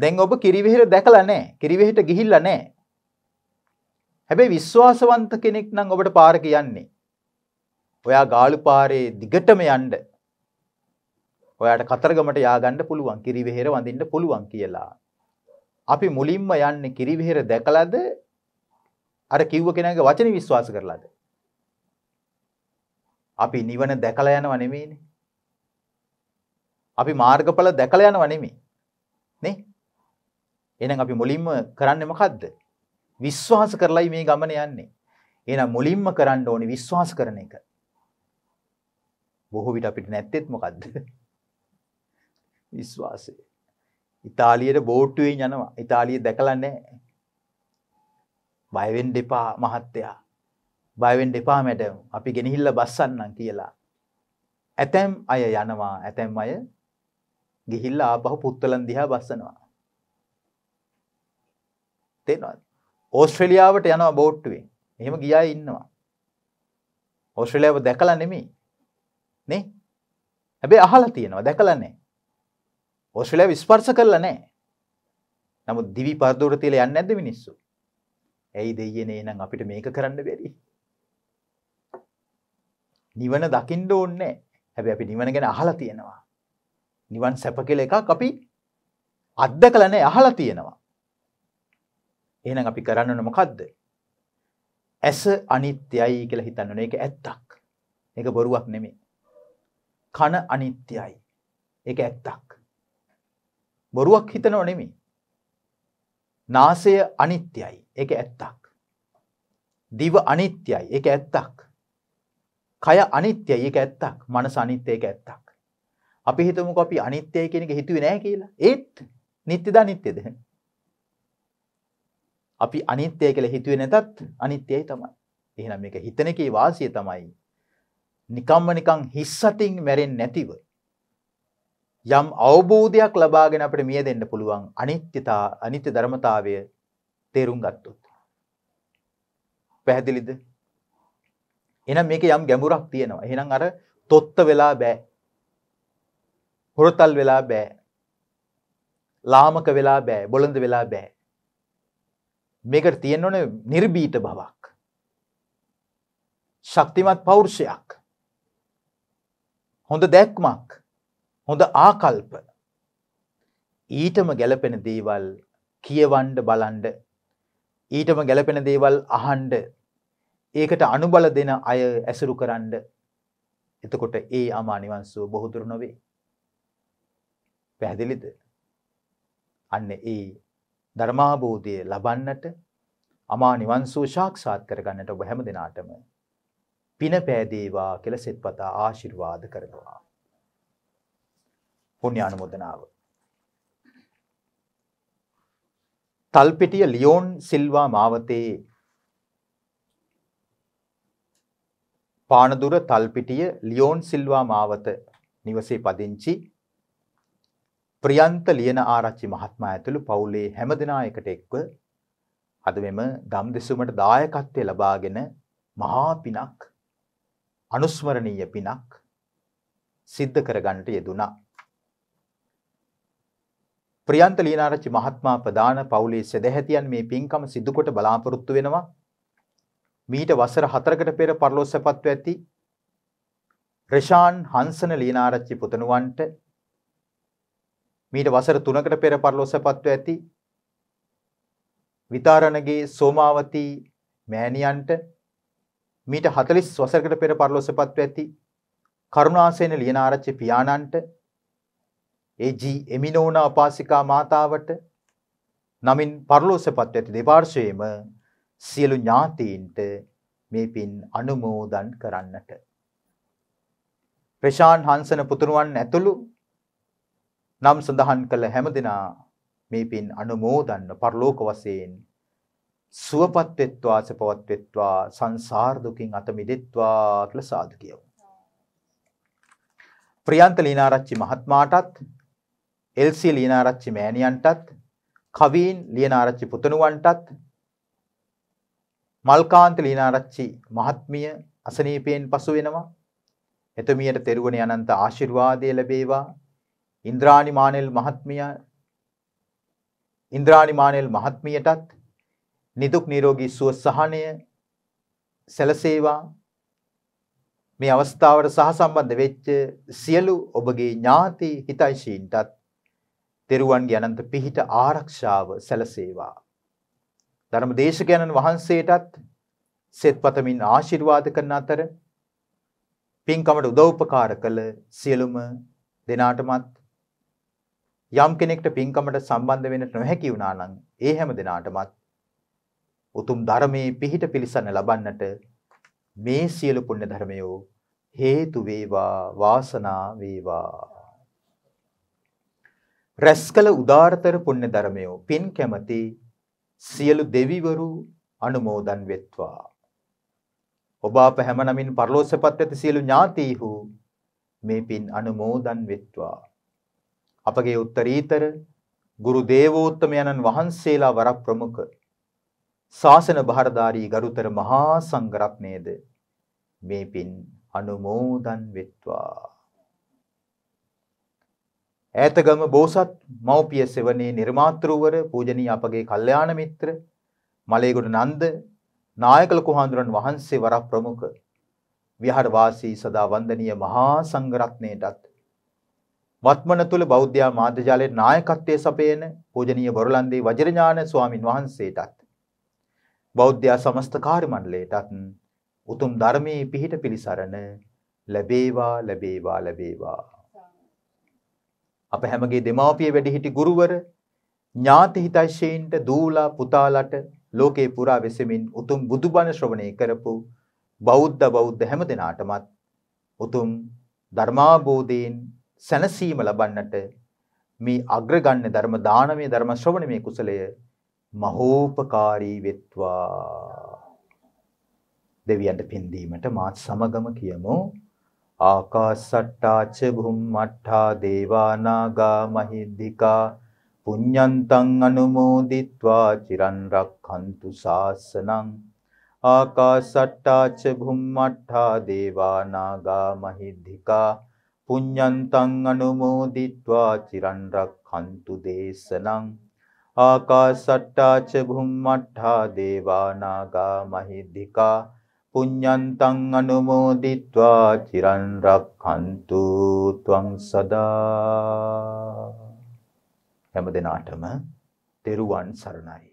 දැන් ඔබ කිරිවිහෙර දැකලා නැහැ. කිරිවිහෙට ගිහිල්ලා නැහැ. හැබැයි විශ්වාසවන්ත කෙනෙක් නම් ඔබට පාර කියන්නේ. ඔයා ගාලු පාරේ දිගටම යන්න. ඔයාට කතරගමට යා ගන්න පුළුවන්. කිරිවිහෙර වඳින්න පුළුවන් කියලා. අපි මුලින්ම යන්නේ කිරිවිහෙර දැකලාද? අර කිව්ව කෙනාගේ වචනේ විශ්වාස කරලාද? අපි නිවන දැකලා යනවා නෙමෙයිනේ. අපි මාර්ගඵල දැකලා යනවා නෙමෙයි. නේ? එහෙනම් අපි මුලින්ම කරන්නේ මොකද්ද? විශ්වාස කරලයි මේ ගමන යන්නේ. එහෙනම් මුලින්ම කරන්න ඕනේ විශ්වාස කරන එක. බොහෝ විට අපිට නැත්තේත් මොකද්ද? විශ්වාසය. ඉතාලියට බෝට්ටුවෙන් යනවා. ඉතාලිය දැකලා නැහැ. බය වෙන්න එපා මහත්තයා. බය වෙන්න එපා මැඩම්. අපි ගෙනහිල්ලා බස්සන්නම් කියලා. ඇතැම් අය යනවා. ඇතැම් අය ගිහිල්ලා ආපහු පුත්තලන් දිහා බස්සනවා. තේනවද? ඕස්ට්‍රේලියාවට යනවා බෝට්ටුවෙන්. එහෙම ගියායි ඉන්නවා. ඕස්ට්‍රේලියාව දැකලා නෙමෙයි. නේ? හැබැයි අහලා තියෙනවා දැකලා නැහැ. ඕස්ට්‍රේලියාව ස්පර්ශ කරලා නැහැ. නමුත් දිවි පරදුවට තියලා යන්නේ නැද්ද මිනිස්සු? ඇයි දෙයියනේ එහෙනම් අපිට මේක කරන්න බැරි? නිවන දකින්න ඕනේ නැහැ. හැබැයි අපි නිවන ගැන අහලා තියෙනවා. නිවන් සැප කියලා එකක් අපි අත්දකලා නැහැ, අහලා තියෙනවා. එහෙනම් අපි කරන්න ඕන මොකද්ද? ඇස අනිත්‍යයි කියලා හිතන්න ඕනේ. ඒක ඇත්තක්. ඒක බොරුවක් නෙමෙයි. කන අනිත්‍යයි. ඒක ඇත්තක්. බොරුවක් හිතනව නෙමෙයි. නාසය අනිත්‍යයි. ඒක ඇත්තක්. දිව අනිත්‍යයි. ඒක ඇත්තක්. කය අනිත්‍යයි. ඒක ඇත්තක්. මනස අනිත්‍යයි. ඒක ඇත්තක්. අපි හිතමුකෝ අපි අනිත්‍යයි කියන එක හිතුවේ නැහැ කියලා. ඒත් නිට්ටයද අනිත්‍යද? අපි අනිත්‍යයි කියලා හිතුවේ නැතත් අනිත්‍යයි තමයි. එහෙනම් මේක හිතන එකේ වාසිය තමයි නිකම්ම නිකං හිස්සටින් මැරෙන්නේ නැතිව යම් අවබෝධයක් ලබාගෙන අපිට මිය දෙන්න පුළුවන් අනිත්‍ය ධර්මතාවය තේරුම් ගත්තොත්. පැහැදිලිද? එහෙනම් මේකේ යම් ගැඹුරක් තියෙනවා. එහෙනම් අර තොත්ත වෙලා බෑ. හොරතල් වෙලා බෑ. ලාමක වෙලා බෑ. බොළඳ වෙලා බෑ. මේකට තියෙන්න ඕනේ නිර්භීත බවක්. ශක්තිමත් පෞරුෂයක්. හොඳ දැක්මක්. හොඳ ආකල්ප. ඊටම ගැලපෙන දේවල් කියවන්න බලන්න. ඊටම ගැලපෙන දේවල් අහන්න. ඒකට අනුබල දෙන අය ඇසුරු කරන්න. එතකොට ඒ අමා නිවන් සුව බොහෝ දුර නොවේ. පැහැදිලිද? අන්න ඒ ධර්මාභෝධය ලබන්නට අමා නිවන් සුව සාක්ෂාත් කරගන්නට ඔබ හැම දිනාටම පින පෑදේවා කියලා සෙත්පතා ආශිර්වාද කරනවා. පුණ්‍ය අනුමෝදනාව. තල්පිටිය ලියෝන් සිල්වා මාවතේ පානදුර තල්පිටිය ලියෝන් සිල්වා මාවත නිවසේ පදිංචි ප්‍රියන්ත ලියන ආරච්චි මහත්මයා ඇතුළු පවුලේ හැම දෙනායකට එක්ව අද මෙම ගම් දෙසුමට දායකත්වය ලබාගෙන මහා පිනක් අනුස්මරණීය පිනක් සිද්ධ කරගන්නට යෙදුණා. ප්‍රියන්ත ලියන ආරච්චි මහත්මයා ප්‍රධාන පවුලේ සදැහැතියන් මේ පින්කම සිදු කොට බලාපොරොත්තු වෙනවා. මීට වසර 4කට පෙර පරලොස්සපත් වූ ඇති රෂාන් හංසන ලියන ආරච්චි පුතණුවන්ට මීට වසර 3කට පෙර පරලොස්සපත් වූ ඇති විතරණගේ සෝමාවති මෑණියන්ට මීට 40 වසරකට පෙර පරලොස්සපත් වූ ඇති කරුණාසේන ලියනාරච්චි පියාණන්ට ඒ.ජී. එමිනෝනා උපාසිකා මාතාවට නමින් පරලොස්සපත් වූ ඇති දෙපාර්ශ්වයේම සියලු ඥාතීන්ට මේ පින් අනුමෝදන් කරන්නට ප්‍රශාන් හංසන පුතුණුවන් ඇතුළු නම් සඳහන් කළ හැම දෙනා මේ පින් අනුමෝදන්න පරලෝක වශයෙන් සුවපත් වෙත්වා සපවත් වෙත්වා සංසාර දුකින් අත මිදෙත්වා කියලා සාදු කියමු. ප්‍රියන්ත ලීනාරච්චි මහත්මයාටත් එල්සී ලීනාරච්චි මෑණියන්ටත් කවීන් ලීනාරච්චි පුතණුවන්ටත් මල්කාන්ත ලීනාරච්චි මහත්මිය අසනීපයෙන් පසු වෙනවා. එතුමියට තෙරුවනේ අනන්ත ආශිර්වාදය ලැබේවා. ඉන්ද්‍රාණි මානෙල් මහත්මියටත් නිදුක් නිරෝගී සුව සහනය සැලසේවා. මේ අවස්ථාවට සහසම්බන්ධ වෙච්ච සියලු ඔබගේ ඥාති හිතයිශීන්ටත් තෙරුවන්ගේ අනන්ත පිහිට ආරක්ෂාව සැලසේවා. ධර්මදේශකයන්න් වහන්සේටත් සෙත්පතමින් ආශිර්වාද කරන අතර පින්කමට උදව්පකාර කළ සියලුම දෙනාටමත් යම් කෙනෙක්ට පින්කමට සම්බන්ධ වෙන්නට නොහැකි වුණා නම් ඒ හැම දිනාටමත් උතුම් ධර්මයේ පිහිට පිලිසන ලබන්නට මේ සියලු පුණ්‍ය ධර්මයෝ හේතු වේවා, වාසනා වේවා. රැස්කල උදාාරතර පුණ්‍ය ධර්මයෝ පින් කැමති සියලු දෙවිවරු අනුමෝදන් වෙත්වා. ඔබ අප හැම නමින් පරලෝසපත් ඇති සියලු ඥාතීහු මේ පින් අනුමෝදන් වෙත්වා. අපගේ උත්තරීතර ගුරු දේවෝත්තමයන්න් වහන්සේලා වර ප්‍රමුඛ ශාසන භාරධාරී ගරුතර මහා සංඝරත්නයේද මේ පින් අනුමෝදන් වෙත්වා. ඈතගම බෝසත් මෞපිය සෙවණේ නිර්මාතෘවර පූජනීය අපගේ කල්යාණ මිත්‍ර මලේගොඩ නන්ද නායක ලොකු හාමුදුරන් වහන්සේ වරක් ප්‍රමුඛ විහාරවාසී සදා වන්දනීය මහා සංඝරත්නයටත් වත්මන තුල බෞද්ධ මාධ්‍යජාලයේ නායකත්වයේ සපයන පූජනීය බොරලන්දේ වජිරඥාන ස්වාමින් වහන්සේටත් බෞද්ධ සමස්ත කාර්ය මණ්ඩලයටත් උතුම් ධර්මයේ පිහිට පිළිසරණ ලැබේවා ලැබේවා ලැබේවා. අප හැමගේ දෙමාපිය වැඩිහිටි ගුරුවර ඥාති හිතයිෂීන්ට දූලා පුතාලට ලෝකේ පුරා වෙසෙමින් උතුම් බුදුබණ ශ්‍රවණය කරපු බෞද්ධ හැමදෙනාටමත් උතුම් ධර්මාබෝධයෙන් සැනසීම ලබන්නට මේ අග්‍රගණ්‍ය ධර්ම දානමය ධර්ම ශ්‍රවණමය කුසලය මහෝපකාරී වෙත්වා. දෙවියන්ට පින් දීමට මාත් සමගම කියමු. ආකාසට්ටා ච භුම්මට්ටා දේවානාගා මහිද්దికා පුඤ්ඤන්තං අනුමෝදිත්වා චිරන් රක්ඛන්තු ශාසනං. ආකාසට්ටා ච භුම්මට්ටා දේවානාගා මහිද්దికා පුඤ්ඤන්තං අනුමෝදිත්වා චිරන් රක්ඛන්තු දේශනං. ආකාසට්ටා ච භුම්මට්ටා දේවානාගා මහිද්దికා පුඤ්ඤන්තං අනුමෝදිත්වා චිරන් රක්ඛන්තු ත්වං සදා. හැමදෙනාටම තෙරුවන් සරණයි.